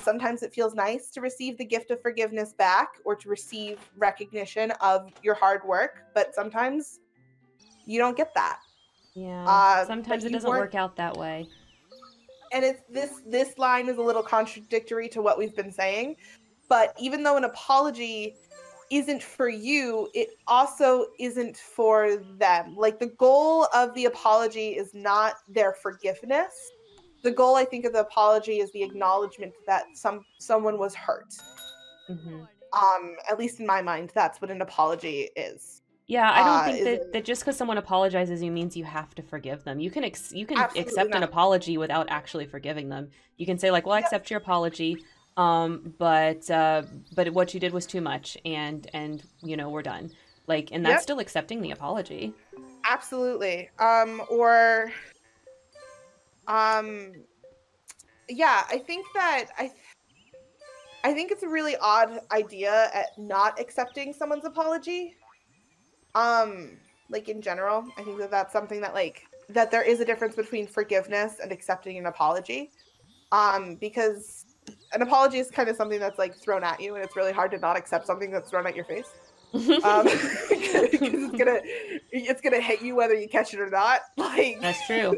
Sometimes it feels nice to receive the gift of forgiveness back or to receive recognition of your hard work, but sometimes you don't get that. Yeah. Sometimes it doesn't work out that way. And it's this line is a little contradictory to what we've been saying, but even though an apology isn't for you, it also isn't for them. Like the goal of the apology is not their forgiveness. The goal, I think, of the apology is the acknowledgement that someone was hurt. Mm-hmm. At least in my mind, that's what an apology is. Yeah, I don't think that just because someone apologizes you means you have to forgive them. You can accept an apology without actually forgiving them. You can say like, well, I accept your apology. But what you did was too much and you know, we're done. Like, and that's still accepting the apology. Absolutely. I think that I think it's a really odd idea at not accepting someone's apology. Like, in general, I think that that's something that, like, that there is a difference between forgiveness and accepting an apology. Because an apology is kind of something that's, like, thrown at you, and it's really hard to not accept something that's thrown at your face. Because it's gonna hit you whether you catch it or not. Like, that's true.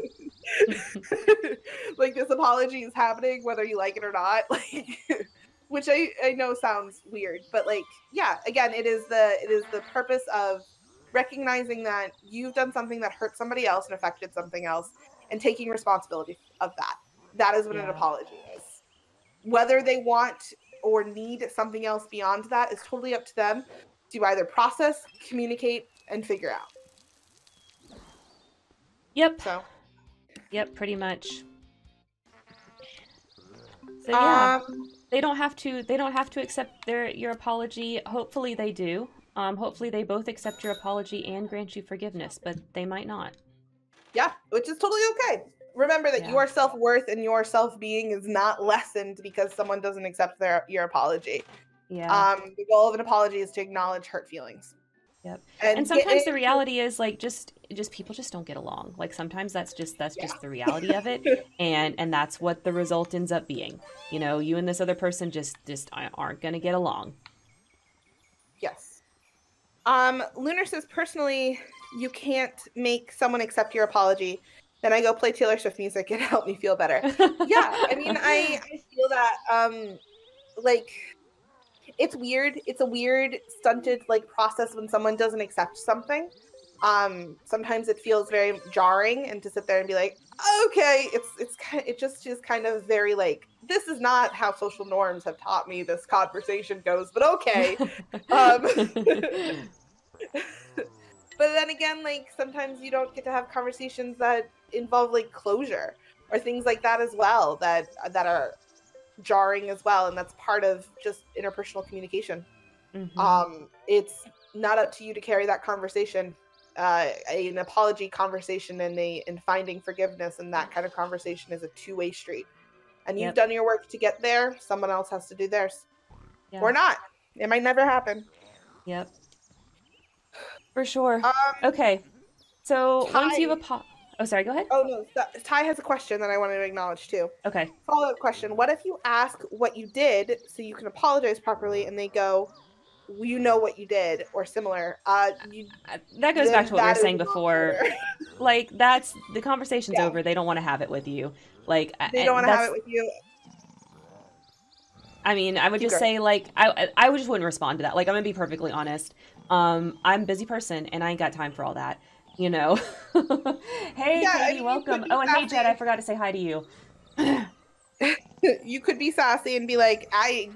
Like, this apology is happening whether you like it or not. Like, which I know sounds weird, but, like, yeah, again, it is the purpose of recognizing that you've done something that hurt somebody else and affected something else, and taking responsibility of that. That is what an apology is. Whether they want or need something else beyond that is totally up to them to either process, communicate, and figure out. Yep. So. Yep, pretty much. So yeah, they don't have to accept your apology. Hopefully they do. Hopefully they both accept your apology and grant you forgiveness, but they might not. Yeah, which is totally okay. Remember that your self-worth and your self-being is not lessened because someone doesn't accept your apology. Yeah. The goal of an apology is to acknowledge hurt feelings. Yep. And sometimes the reality is, like, just people just don't get along. Like, sometimes that's just the reality of it, and that's what the result ends up being. You know, you and this other person just aren't gonna get along. Yes. Lunar says, personally, you can't make someone accept your apology. Then I go play Taylor Swift music and help me feel better. Yeah, I mean, I feel that, like, it's weird. It's a weird, stunted, like, process when someone doesn't accept something. Sometimes it feels very jarring, and to sit there and be like, okay, it just is kind of very, like, this is not how social norms have taught me this conversation goes, but okay. But then again, like, sometimes you don't get to have conversations that involve, like, closure or things like that as well, that are jarring as well, and that's part of just interpersonal communication. Mm-hmm. It's not up to you to carry that conversation, an apology conversation, and finding forgiveness, and that kind of conversation is a two-way street. And you've done your work to get there. Someone else has to do theirs, or not. It might never happen. Yep. For sure. Okay. So Ty, once you have a oh, sorry, go ahead. Oh, no. Ty has a question that I wanted to acknowledge, too. Okay. Follow-up question. What if you ask what you did so you can apologize properly, and they go, well, you know what you did, or similar? That goes back to what we were saying before. Like, that's the conversation's over. They don't want to have it with you. Like, they don't want to have it with you. I mean, I would just say, like, I just wouldn't respond to that. Like, I'm going to be perfectly honest. I'm a busy person, and I ain't got time for all that, you know. Hey, Katie, I mean, welcome. Oh, and hey, Jed, I forgot to say hi to you. You could be sassy and be like, I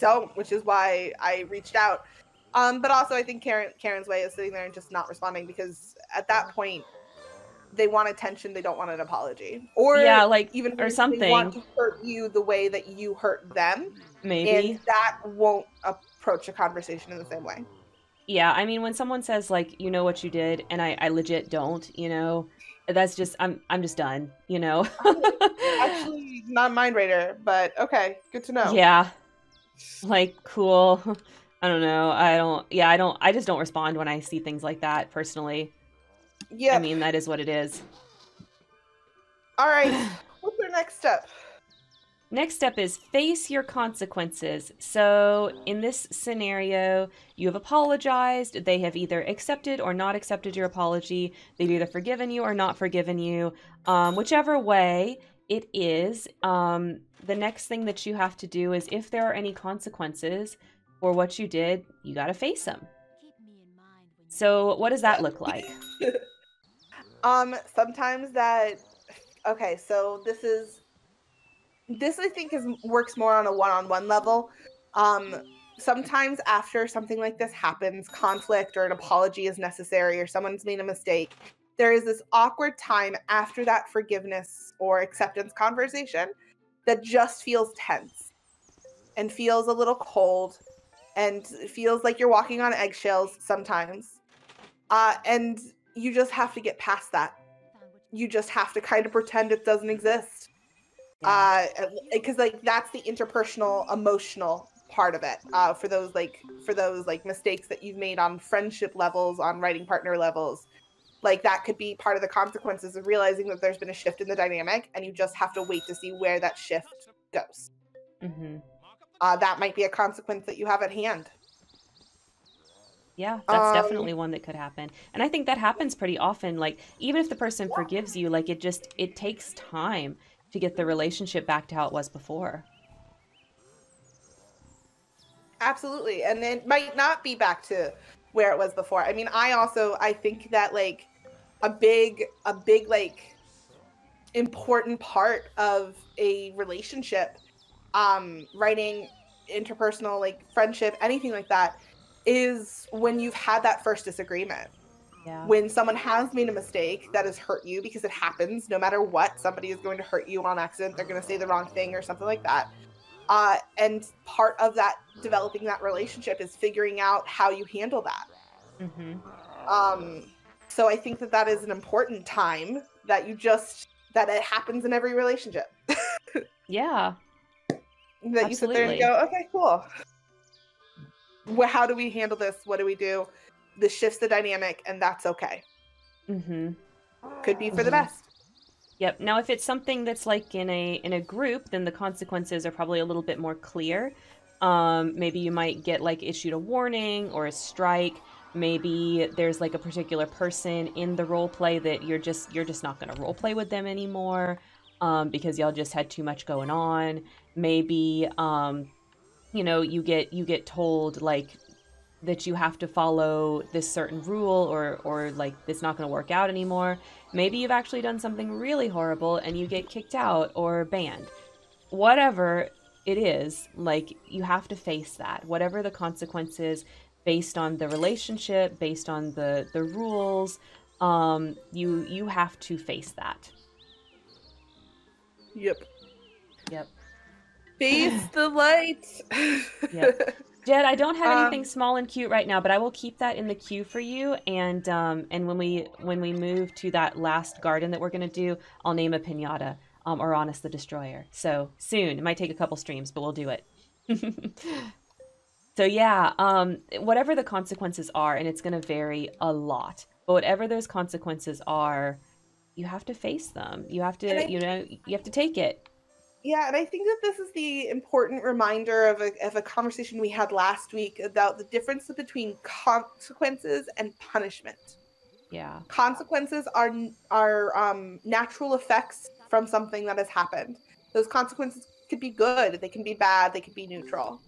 don't, which is why I reached out. But also, I think Karen's way is sitting there and just not responding, because at that point, they want attention, they don't want an apology. Or yeah, like, even or something. They want to hurt you the way that you hurt them. Maybe. And that won't approach a conversation in the same way. Yeah, I mean, when someone says, like, you know what you did, and I legit don't, you know, that's just, I'm just done, you know? Actually, not mind raider, but okay, good to know. Yeah, like, cool. I don't know, I just don't respond when I see things like that, personally. Yeah. I mean, that is what it is. All right, what's our next step? Next step is face your consequences. So in this scenario, you have apologized. They have either accepted or not accepted your apology. They've either forgiven you or not forgiven you. Whichever way it is, the next thing that you have to do is, if there are any consequences for what you did, you got to face them. So what does that look like? Sometimes that... Okay, so this is... This, I think, works more on a one-on-one level. Sometimes after something like this happens, conflict or an apology is necessary, or someone's made a mistake, there is this awkward time after that forgiveness or acceptance conversation that just feels tense and feels a little cold and feels like you're walking on eggshells sometimes. And you just have to get past that. You just have to kind of pretend it doesn't exist. because like that's the interpersonal, emotional part of it. For those mistakes that you've made on friendship levels, on writing partner levels, like that could be part of the consequences of realizing that there's been a shift in the dynamic, and you just have to wait to see where that shift goes. Mm-hmm. That might be a consequence that you have at hand. Yeah, that's definitely one that could happen. And I think that happens pretty often. Like, even if the person forgives you, like, it takes time to get the relationship back to how it was before. Absolutely. And it might not be back to where it was before. I mean, I think that, like, a big, like, important part of a relationship, writing, interpersonal, like, friendship, anything like that, is when you've had that first disagreement. Yeah. When someone has made a mistake that has hurt you, because it happens no matter what. Somebody is going to hurt you on accident. They're going to say the wrong thing or something like that. And part of that, developing that relationship, is figuring out how you handle that. Mm-hmm. So I think that that is an important time that that it happens in every relationship. Yeah. That absolutely. You sit there and go, okay, cool. How do we handle this? What do we do? This shifts the dynamic, and that's okay. Mm-hmm. Could be for the best. Yep. Now, if it's something that's like in a group, then the consequences are probably a little bit more clear. Maybe you might get like issued a warning or a strike. Maybe there's like a particular person in the role play that you're just not going to role play with them anymore because y'all just had too much going on. Maybe you know, you get told like that you have to follow this certain rule or like it's not going to work out anymore. Maybe you've actually done something really horrible and you get kicked out or banned. Whatever it is, like, you have to face that. Whatever the consequences, based on the relationship, based on the rules, you have to face that. Yep. Yep. Face the light. Yep. Jed, I don't have anything small and cute right now, but I will keep that in the queue for you. And when we move to that last garden that we're gonna do, I'll name a pinata, or Honest the Destroyer. So soon, it might take a couple streams, but we'll do it. So yeah, whatever the consequences are, and it's gonna vary a lot, but whatever those consequences are, you have to face them. You have to, you have to take it. Yeah, and I think that this is the important reminder of a conversation we had last week about the difference between consequences and punishment. Yeah. Consequences are natural effects from something that has happened. Those consequences could be good, they can be bad, they could be neutral.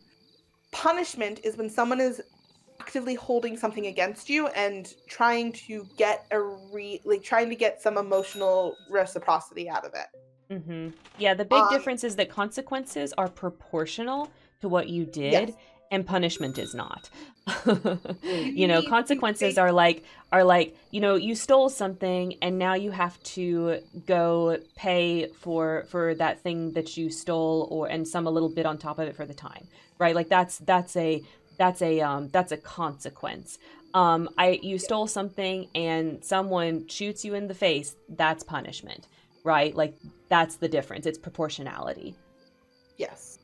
Punishment is when someone is actively holding something against you and trying to get get some emotional reciprocity out of it. Mm-hmm. Yeah, the big difference is that consequences are proportional to what you did, yes, and punishment is not. You know, consequences are like, you know, you stole something and now you have to go pay for that thing that you stole, and some a little bit on top of it for the time, right? Like that's a consequence. You stole something and someone shoots you in the face, that's punishment. Right? Like, that's the difference. It's proportionality. Yes.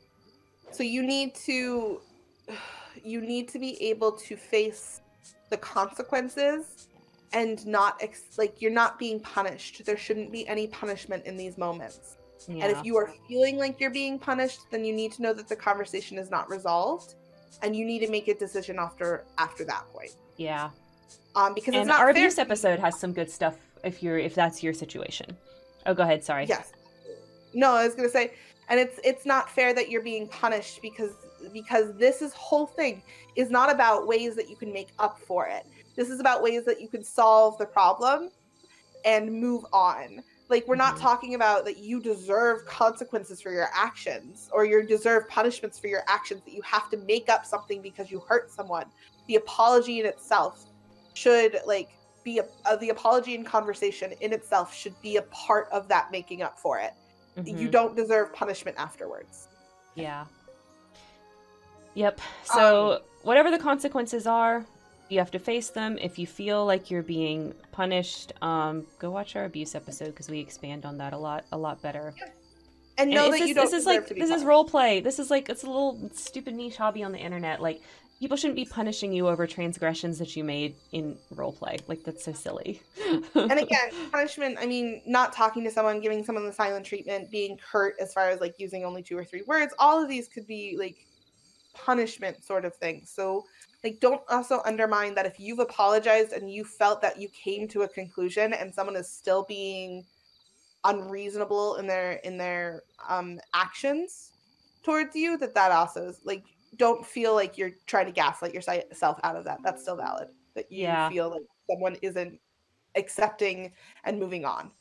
So you need to be able to face the consequences and not, like, you're not being punished. There shouldn't be any punishment in these moments. Yeah. And if you are feeling like you're being punished, then you need to know that the conversation is not resolved, and you need to make a decision after that point. Yeah. Because it's not fair. And our abuse episode has some good stuff if that's your situation. Oh, go ahead. Sorry. Yes. No, I was going to say, and it's not fair that you're being punished because this whole thing is not about ways that you can make up for it. This is about ways that you can solve the problem and move on. Like, we're not talking about that you deserve consequences for your actions, or you deserve punishments for your actions, that you have to make up something because you hurt someone. The apology in itself should, like, the apology and conversation in itself should be a part of that making up for it. Mm-hmm. You don't deserve punishment afterwards. Yeah. Yep. So whatever the consequences are, you have to face them. If you feel like you're being punished, go watch our abuse episode because we expand on that a lot better. And know that you don't deserve to be punished. This is role play. This is like, it's a little stupid niche hobby on the internet. Like, people shouldn't be punishing you over transgressions that you made in role play. Like, that's so silly. And again, punishment, I mean, not talking to someone, giving someone the silent treatment, being curt as far as like using only 2 or 3 words, all of these could be like punishment sort of things. So like, don't also undermine that if you've apologized and you felt that you came to a conclusion and someone is still being unreasonable in their actions towards you, that also is like, don't feel like you're trying to gaslight yourself out of that. That's still valid. That you feel like someone isn't accepting and moving on.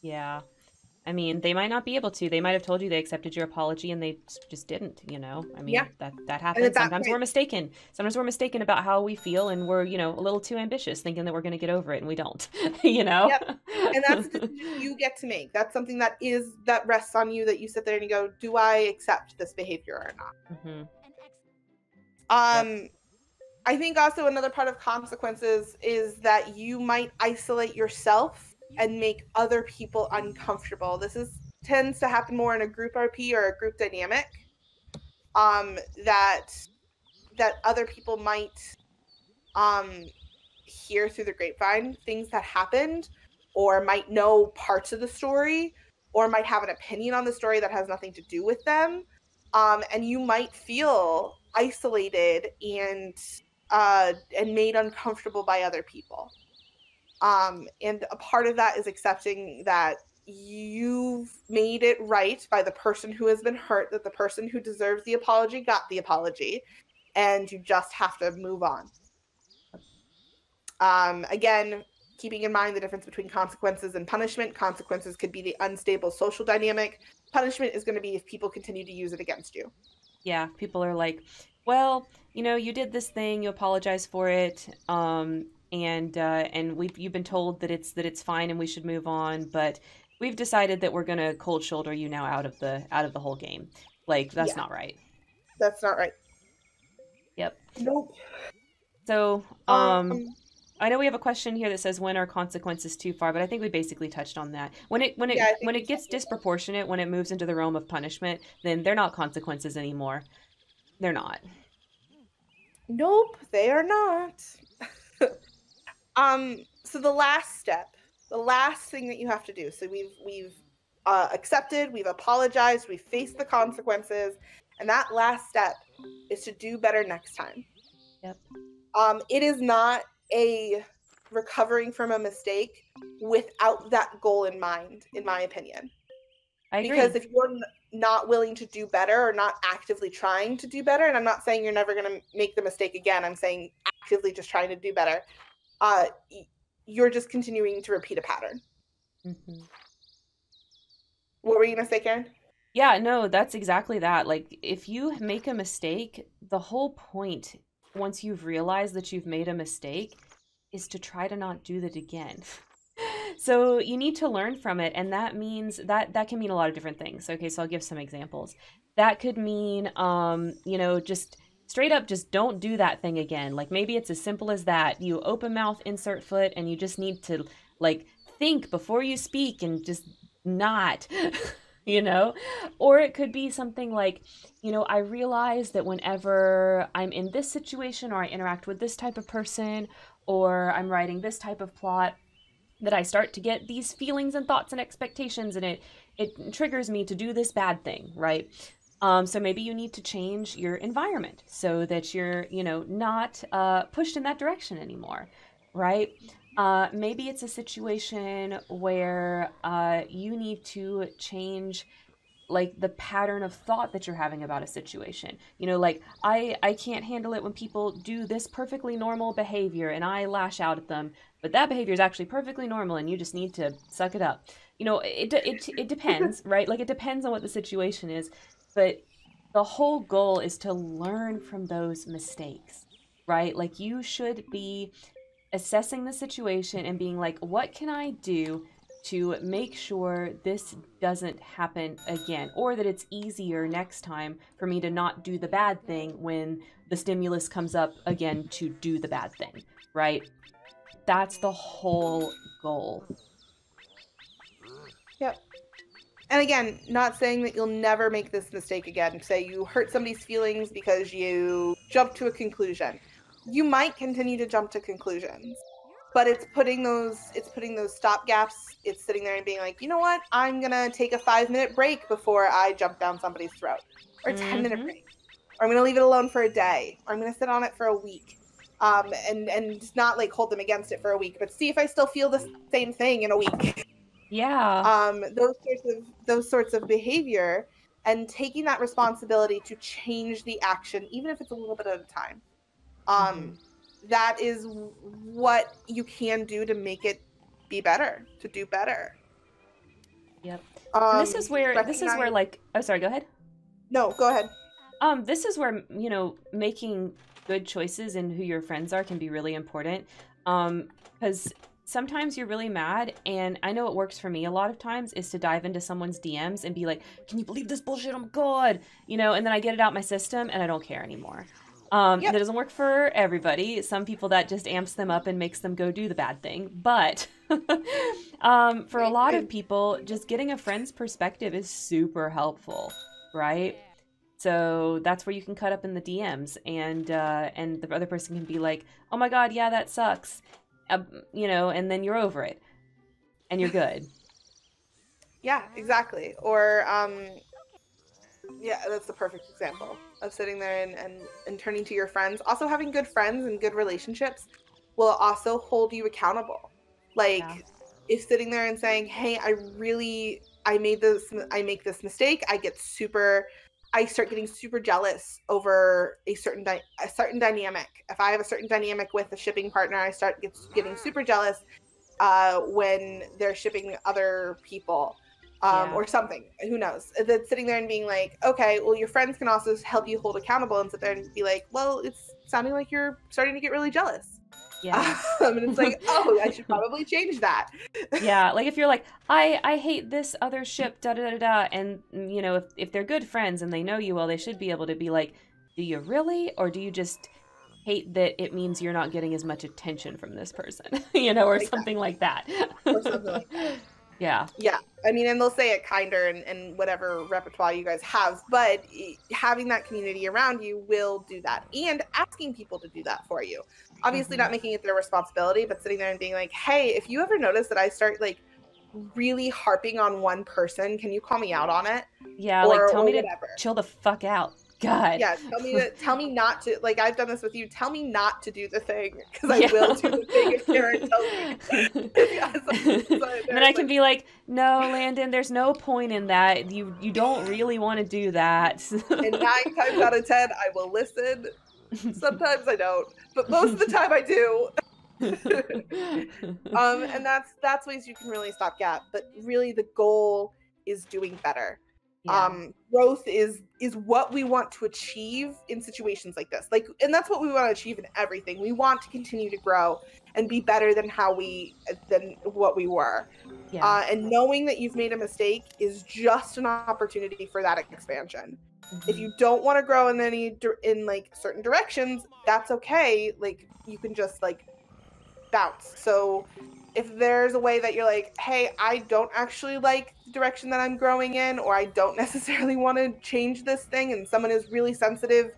Yeah. I mean, they might not be able to. They might have told you they accepted your apology and they just didn't, you know? I mean, that happens. Sometimes we're mistaken. Sometimes we're mistaken about how we feel, and we're, you know, a little too ambitious thinking that we're going to get over it, and we don't, you know? Yep. And that's the decision you get to make. That's something that rests on you, that you sit there and you go, do I accept this behavior or not? Mm-hmm. I think also another part of consequences is that you might isolate yourself and make other people uncomfortable. This tends to happen more in a group RP or a group dynamic, that other people might hear through the grapevine things that happened, or might know parts of the story, or might have an opinion on the story that has nothing to do with them, and you might feel isolated and made uncomfortable by other people. And a part of that is accepting that you've made it right by the person who has been hurt, that the person who deserves the apology got the apology, and you just have to move on. Again, keeping in mind the difference between consequences and punishment. Consequences could be the unstable social dynamic. Punishment is going to be if people continue to use it against you. Yeah, people are like, well, you know, you did this thing, you apologize for it, and you've been told that it's fine and we should move on, but we've decided that we're gonna cold shoulder you now out of the whole game. Like, that's not right. That's not right. Yep. Nope. So, I know we have a question here that says, when are consequences too far? But I think we basically touched on that. When it gets disproportionate, when it moves into the realm of punishment, then they're not consequences anymore. They're not. Nope, they are not. So the last step, the last thing that you have to do. So we've accepted, we've apologized, we've faced the consequences, and that last step is to do better next time. Yep. It is not a recovering from a mistake without that goal in mind, in my opinion. I agree. Because if you're not willing to do better or not actively trying to do better, and I'm not saying you're never going to make the mistake again, I'm saying actively just trying to do better, you're just continuing to repeat a pattern. Mm-hmm. What were you going to say, Karen? Yeah, no, that's exactly that. Like, if you make a mistake, the whole point, once you've realized that you've made a mistake, is to try to not do that again. So you need to learn from it, and that means that can mean a lot of different things. Okay, so I'll give some examples. That could mean, you know, just straight up just don't do that thing again. Like, maybe it's as simple as that. You open mouth, insert foot, and you just need to, like, think before you speak and just not... you know? Or it could be something like, you know, I realize that whenever I'm in this situation, or I interact with this type of person, or I'm writing this type of plot, that I start to get these feelings and thoughts and expectations, and it triggers me to do this bad thing, right? So maybe you need to change your environment so that you're, you know, not pushed in that direction anymore, right? Maybe it's a situation where you need to change, like, the pattern of thought that you're having about a situation. You know, like, I can't handle it when people do this perfectly normal behavior and I lash out at them, but that behavior is actually perfectly normal and you just need to suck it up. You know, it depends, right? Like, it depends on what the situation is, but the whole goal is to learn from those mistakes, right? Like, you should be assessing the situation and being like, what can I do to make sure this doesn't happen again, or that it's easier next time for me to not do the bad thing when the stimulus comes up again to do the bad thing, right? That's the whole goal. Yep. And again, not saying that you'll never make this mistake again. Say you hurt somebody's feelings because you jumped to a conclusion. You might continue to jump to conclusions, but it's putting those stop gaps. It's sitting there and being like, you know what? I'm going to take a 5-minute break before I jump down somebody's throat, or a 10-minute break, or I'm going to leave it alone for a day, or I'm going to sit on it for a week. And not like hold them against it for a week, but see if I still feel the same thing in a week. Yeah. Those sorts of behavior, and taking that responsibility to change the action, even if it's a little bit at a time. That is what you can do to make it be better, to do better. Yep. This is where like, oh, sorry, go ahead. No, go ahead. This is where, you know, making good choices and who your friends are can be really important, because sometimes you're really mad, and I know it works for me a lot of times, is to dive into someone's DMs and be like, can you believe this bullshit? Oh my god, you know, and then I get it out my system and I don't care anymore. That doesn't work for everybody. Some people, that just amps them up and makes them go do the bad thing, but for a lot of people, just getting a friend's perspective is super helpful, right? So that's where you can cut up in the DMs, and the other person can be like, oh my god, yeah, that sucks, you know, and then you're over it, and you're good. Yeah, exactly. Or, yeah, that's the perfect example of sitting there and turning to your friends. Also, having good friends and good relationships will also hold you accountable. Like, if sitting there and saying, hey, I make this mistake, I start getting super jealous over a certain dynamic. If I have a certain dynamic with a shipping partner, I start getting super jealous when they're shipping other people or something. Who knows? Then sitting there and being like, okay, well, your friends can also help you hold accountable and sit there and be like, well, it's sounding like you're starting to get really jealous. Yeah. And it's like, oh, I should probably change that. Yeah, like if you're like, I hate this other ship, da-da-da-da, and, you know, if they're good friends and they know you well, they should be able to be like, do you really? Or do you just hate that it means you're not getting as much attention from this person, you know, or like something like that. Or something like that. Yeah. Yeah, I mean, and they'll say it kinder and whatever repertoire you guys have, but having that community around you will do that, and asking people to do that for you. Obviously not making it their responsibility, but sitting there and being like, hey, if you ever notice that I start like really harping on one person, can you call me out on it? Yeah, or, like, tell me whatever. To chill the fuck out. God. Yeah, tell me not to, like, I've done this with you. Tell me not to do the thing, because I will do the thing if Karen tells me. And then I can be like, no, Landon, there's no point in that. You don't really want to do that. And 9 times out of 10, I will listen. Sometimes I don't, but most of the time I do. And that's ways you can really stop gap. But really, the goal is doing better. Yeah. Growth is what we want to achieve in situations like this. Like, and that's what we want to achieve in everything. We want to continue to grow and be better than what we were. Yeah. And knowing that you've made a mistake is just an opportunity for that expansion. Mm-hmm. If you don't want to grow in like certain directions, that's okay. Like, you can just like bounce. So if there's a way that you're like, hey, I don't actually like the direction that I'm growing in, or I don't necessarily want to change this thing, and someone is really sensitive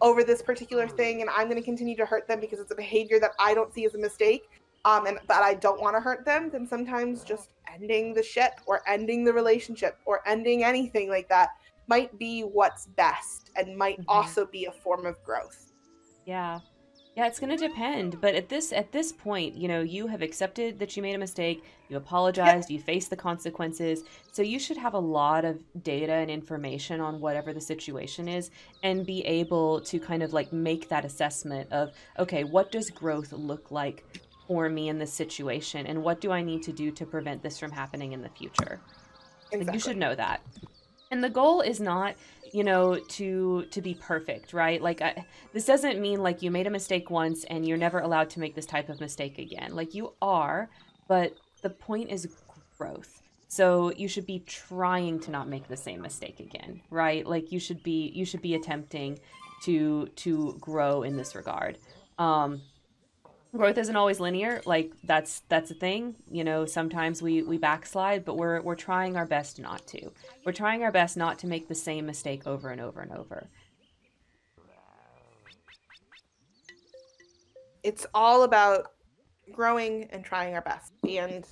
over this particular thing, and I'm going to continue to hurt them because it's a behavior that I don't see as a mistake, but I don't want to hurt them, then sometimes just ending the ship or ending the relationship or ending anything like that might be what's best, and might also be a form of growth. Yeah. Yeah, it's going to depend, but at this point, you know, you have accepted that you made a mistake, you apologized, you faced the consequences, so you should have a lot of data and information on whatever the situation is, and be able to kind of like make that assessment of, okay, what does growth look like for me in this situation, and what do I need to do to prevent this from happening in the future? Exactly. Like, you should know that. And the goal is not, you know, to be perfect, right? Like, this doesn't mean like you made a mistake once and you're never allowed to make this type of mistake again. Like, you are, but the point is growth. So you should be trying to not make the same mistake again, right? Like, you should be attempting to grow in this regard. growth isn't always linear. Like that's a thing. You know, sometimes we backslide, but we're trying our best not to. We're trying our best not to make the same mistake over and over and over. It's all about growing and trying our best and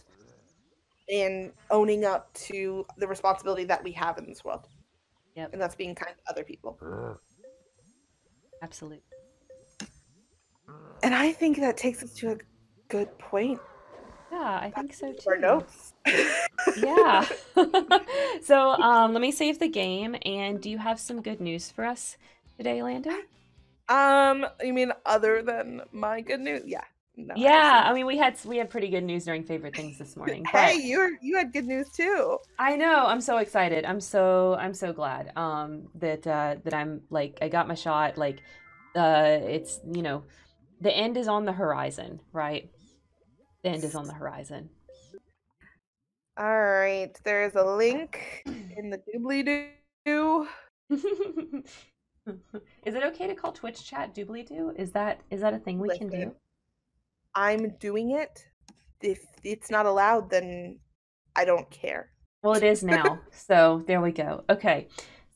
owning up to the responsibility that we have in this world. Yep. And that's being kind to other people. Absolutely. And I think that takes us to a good point. Yeah, I think so too. Our notes. Yeah. So let me save the game. And do you have some good news for us today, Landon? You mean other than my good news? Yeah. No, yeah, I mean we had pretty good news during favorite things this morning. But hey, you had good news too. I know. I'm so excited. I'm so glad that I'm like I got my shot. Like it's, you know, the end is on the horizon, right? The end is on the horizon. All right, there's a link in the doobly-doo. Is it okay to call Twitch chat doobly-doo? Is that a thing we can do? I'm doing it. If it's not allowed, then I don't care. Well, it is now. So there we go. Okay.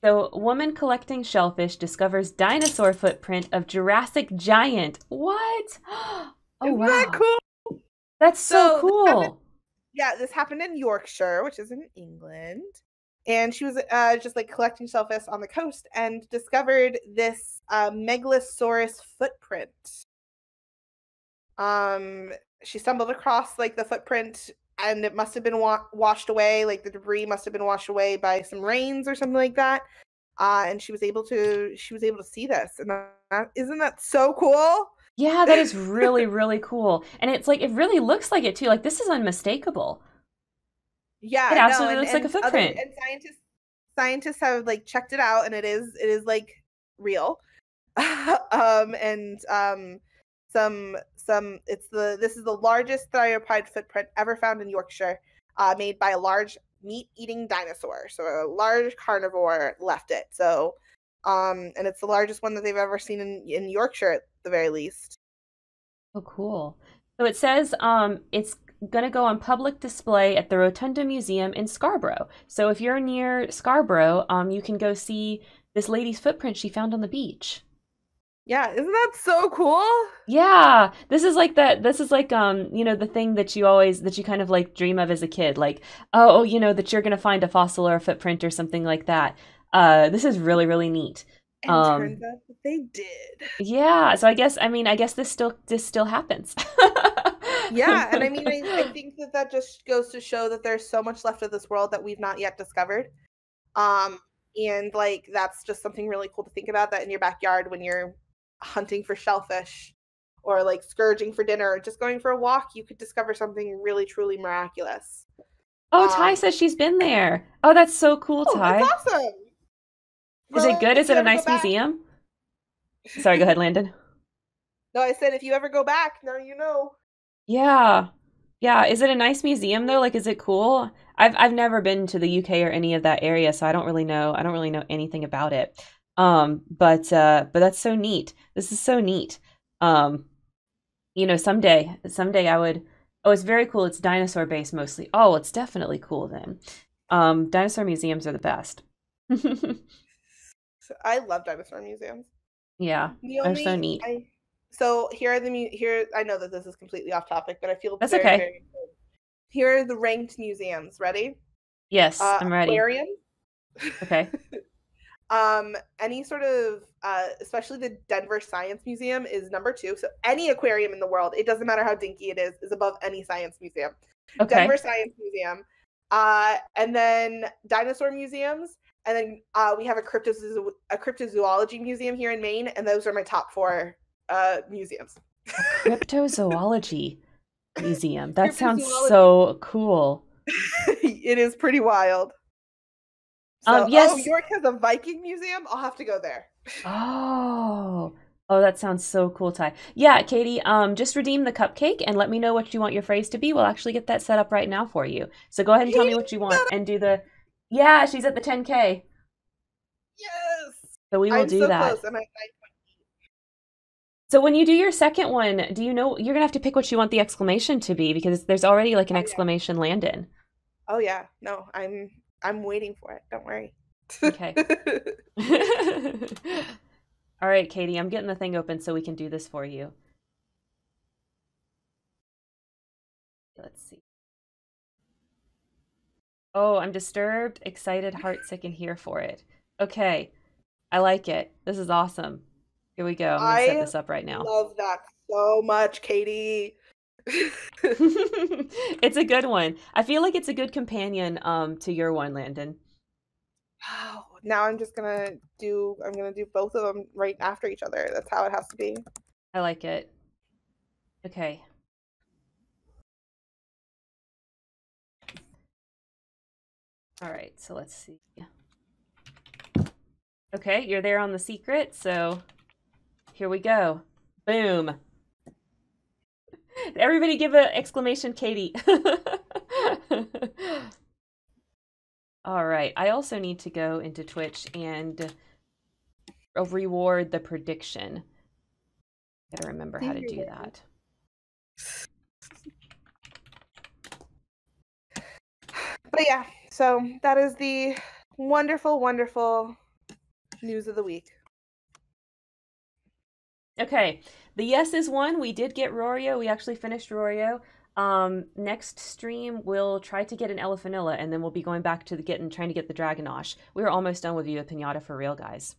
So woman collecting shellfish discovers dinosaur footprint of Jurassic giant. What? Oh, wow. Isn't that cool? That's so cool. This happened in Yorkshire, which is in England. And she was just like collecting shellfish on the coast and discovered this megalosaurus footprint. She stumbled across like the footprint, and it must have been washed away, like the debris must have been washed away by some rains or something like that. And she was able to see this, and isn't that so cool? Yeah, that is really really cool. And it's like it really looks like it too. Like this is unmistakable. Yeah, it absolutely looks like a footprint. And scientists have like checked it out, and it is like real. This is the largest thyropod footprint ever found in Yorkshire, made by a large meat-eating dinosaur. So a large carnivore left it. So, and it's the largest one that they've ever seen in Yorkshire, at the very least. Oh, cool. So it says it's going to go on public display at the Rotunda Museum in Scarborough. So if you're near Scarborough, you can go see this lady's footprint she found on the beach. Yeah, isn't that so cool? Yeah, this is like that. This is like you know, the thing that you kind of like dream of as a kid, like oh, you know, that you're gonna find a fossil or a footprint or something like that. This is really really neat. And turns out that they did. Yeah, so I guess this still happens. Yeah, and I think that just goes to show that there's so much left of this world that we've not yet discovered. And like that's just something really cool to think about, that in your backyard when you're hunting for shellfish or like scourging for dinner or just going for a walk, you could discover something really truly miraculous. Oh, Ty says she's been there. Oh, that's so cool. Oh, Ty, that's awesome. Is it good? Is it a nice museum? Sorry, go ahead, Landon. No, I said if you ever go back, now you know. Yeah, is it a nice museum though? Like, is it cool? I've never been to the UK or any of that area, so I don't really know anything about it. But that's so neat. This is so neat. You know, someday I would. Oh, it's very cool. It's dinosaur based mostly. Oh, it's definitely cool then. Dinosaur museums are the best. I love dinosaur museums. Yeah, they're so neat. So here I know that this is completely off topic, but I feel that's very, okay. Very good. Here are the ranked museums. Ready? Yes, I'm ready. Aquarium. Okay. Any sort of, especially the Denver Science Museum is number 2. So any aquarium in the world, it doesn't matter how dinky it is above any science museum. Okay. Denver Science Museum, and then dinosaur museums, and then we have a cryptozoology museum here in Maine, and those are my top 4 museums. Cryptozoology museum. That sounds so cool. It is pretty wild. So, yes. Oh, York has a Viking museum. I'll have to go there. Oh, that sounds so cool, Ty. Yeah, Katie, just redeem the cupcake and let me know what you want your phrase to be. We'll actually get that set up right now for you. So go ahead and tell me what you want and do the... Yeah, she's at the 10K. Yes! So we will do that. Close. I'm at So when you do your second one, do you know you're gonna have to pick what you want the exclamation to be, because there's already like an exclamation Landon. Oh yeah, no, I'm waiting for it. Don't worry. Okay. All right, Katie, I'm getting the thing open so we can do this for you. Let's see. Oh, I'm disturbed, excited, heartsick, and here for it. Okay, I like it. This is awesome. Here we go. I'm gonna set this up right now. I love that so much, Katie. It's a good one. I feel like it's a good companion to your one, Landon. Wow. Now I'm gonna do both of them right after each other. That's how it has to be. I like it. Okay. All right, so let's see. Okay, you're there on the secret, so here we go. Boom. Everybody give an exclamation, Katie. All right, I also need to go into Twitch and reward the prediction. I gotta remember how to do that. But yeah, so that is the wonderful, wonderful news of the week. Okay, the yes is one. We did get Roario. We actually finished Roario. Next stream, we'll try to get an Elephanilla, and then we'll be going back to the trying to get the Dragonosh. We were almost done with Viva Piñata for real, guys.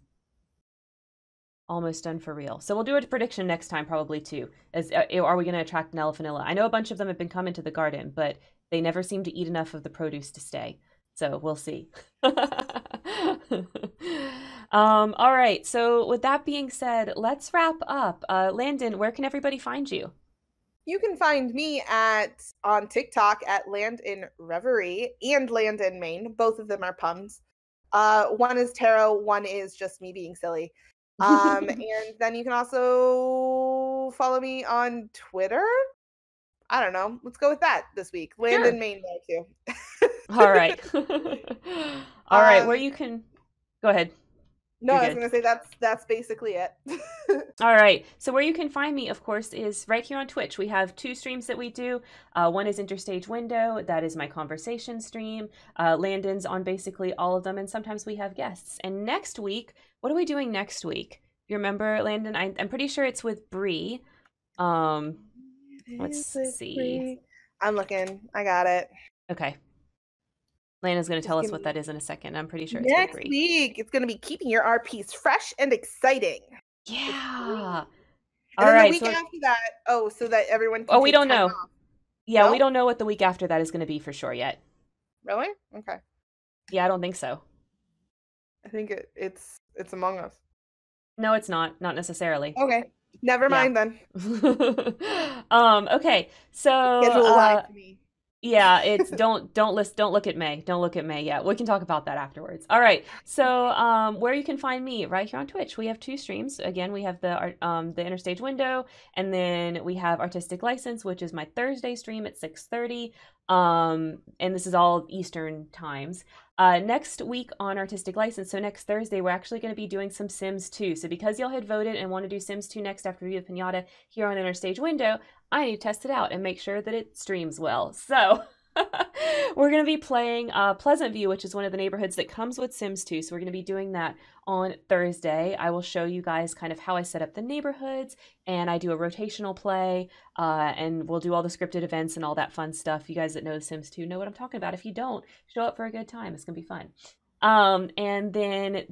Almost done for real. So we'll do a prediction next time probably too. Are we going to attract an Elephanilla? I know a bunch of them have been coming to the garden, but they never seem to eat enough of the produce to stay. So we'll see. All right. So with that being said, let's wrap up. Landon, where can everybody find you? You can find me on TikTok at Landon Reverie and Landon Maine. Both of them are puns. One is tarot, one is just me being silly. And then you can also follow me on Twitter. I don't know. Let's go with that this week. Landon Maine there too. All right. All right. Where you can go ahead. No, I was going to say that's basically it. All right. So where you can find me, of course, is right here on Twitch. We have two streams that we do. One is Interstage Window. That is my conversation stream. Landon's on basically all of them. And sometimes we have guests. And next week, what are we doing next week? You remember, Landon? I'm pretty sure it's with Bree. Let's see. Bree. I'm looking. I got it. Okay. Lana's going to tell us what that is in a second. I'm pretty sure it's next week. It's going to be keeping your RPs fresh and exciting. Yeah. And all right. The week after that, so that everyone. Can we don't know. Off. Yeah, no? We don't know what the week after that is going to be for sure yet. Really? Okay. Yeah, I don't think so. I think it's Among Us. No, it's not. Not necessarily. Okay. Never mind then. Okay. So. Schedule live to me. Yeah, it's don't look at May. Don't look at May yet. We can talk about that afterwards. All right. So, where you can find me right here on Twitch. We have two streams. Again, we have the Interstage Window, and then we have Artistic License, which is my Thursday stream at 6:30. And this is all Eastern times. Next week on Artistic License, so next Thursday, we're actually going to be doing some Sims 2. So because y'all had voted and want to do Sims 2 next after Viva Piñata here on Interstage Window, I need to test it out and make sure that it streams well. So we're going to be playing Pleasant View, which is one of the neighborhoods that comes with Sims 2. So we're going to be doing that on Thursday. I will show you guys kind of how I set up the neighborhoods, and I do a rotational play, and we'll do all the scripted events and all that fun stuff. You guys that know Sims 2 know what I'm talking about. If you don't, show up for a good time. It's going to be fun. And then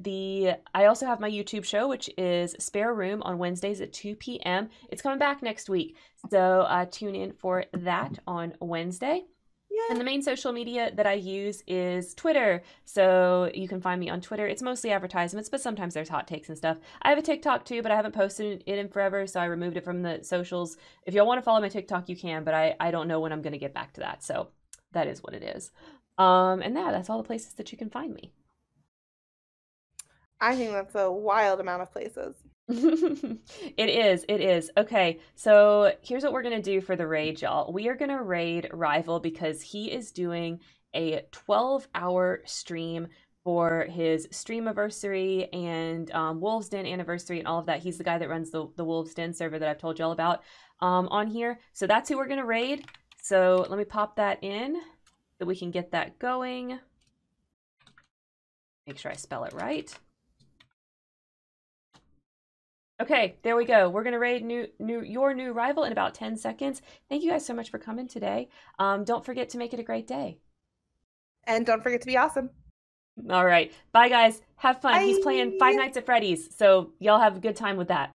I also have my YouTube show, which is Spare Room on Wednesdays at 2 p.m. It's coming back next week. So tune in for that on Wednesday. Yeah. And the main social media that I use is Twitter. So you can find me on Twitter. It's mostly advertisements, but sometimes there's hot takes and stuff. I have a TikTok too, but I haven't posted it in forever. So I removed it from the socials. If y'all want to follow my TikTok, you can, but I don't know when I'm going to get back to that. So that is what it is. And that's all the places that you can find me. I think that's a wild amount of places. It is. Okay, so here's what we're going to do for the raid, y'all. We are going to raid Rival because he is doing a 12-hour stream for his stream anniversary and Wolves Den anniversary and all of that. He's the guy that runs the Wolves Den server that I've told you all about on here. So that's who we're going to raid. So let me pop that in so we can get that going. Make sure I spell it right. Okay, there we go. We're going to raid your new rival in about 10 seconds. Thank you guys so much for coming today. Don't forget to make it a great day. And don't forget to be awesome. All right. Bye, guys. Have fun. Bye. He's playing Five Nights at Freddy's, so y'all have a good time with that.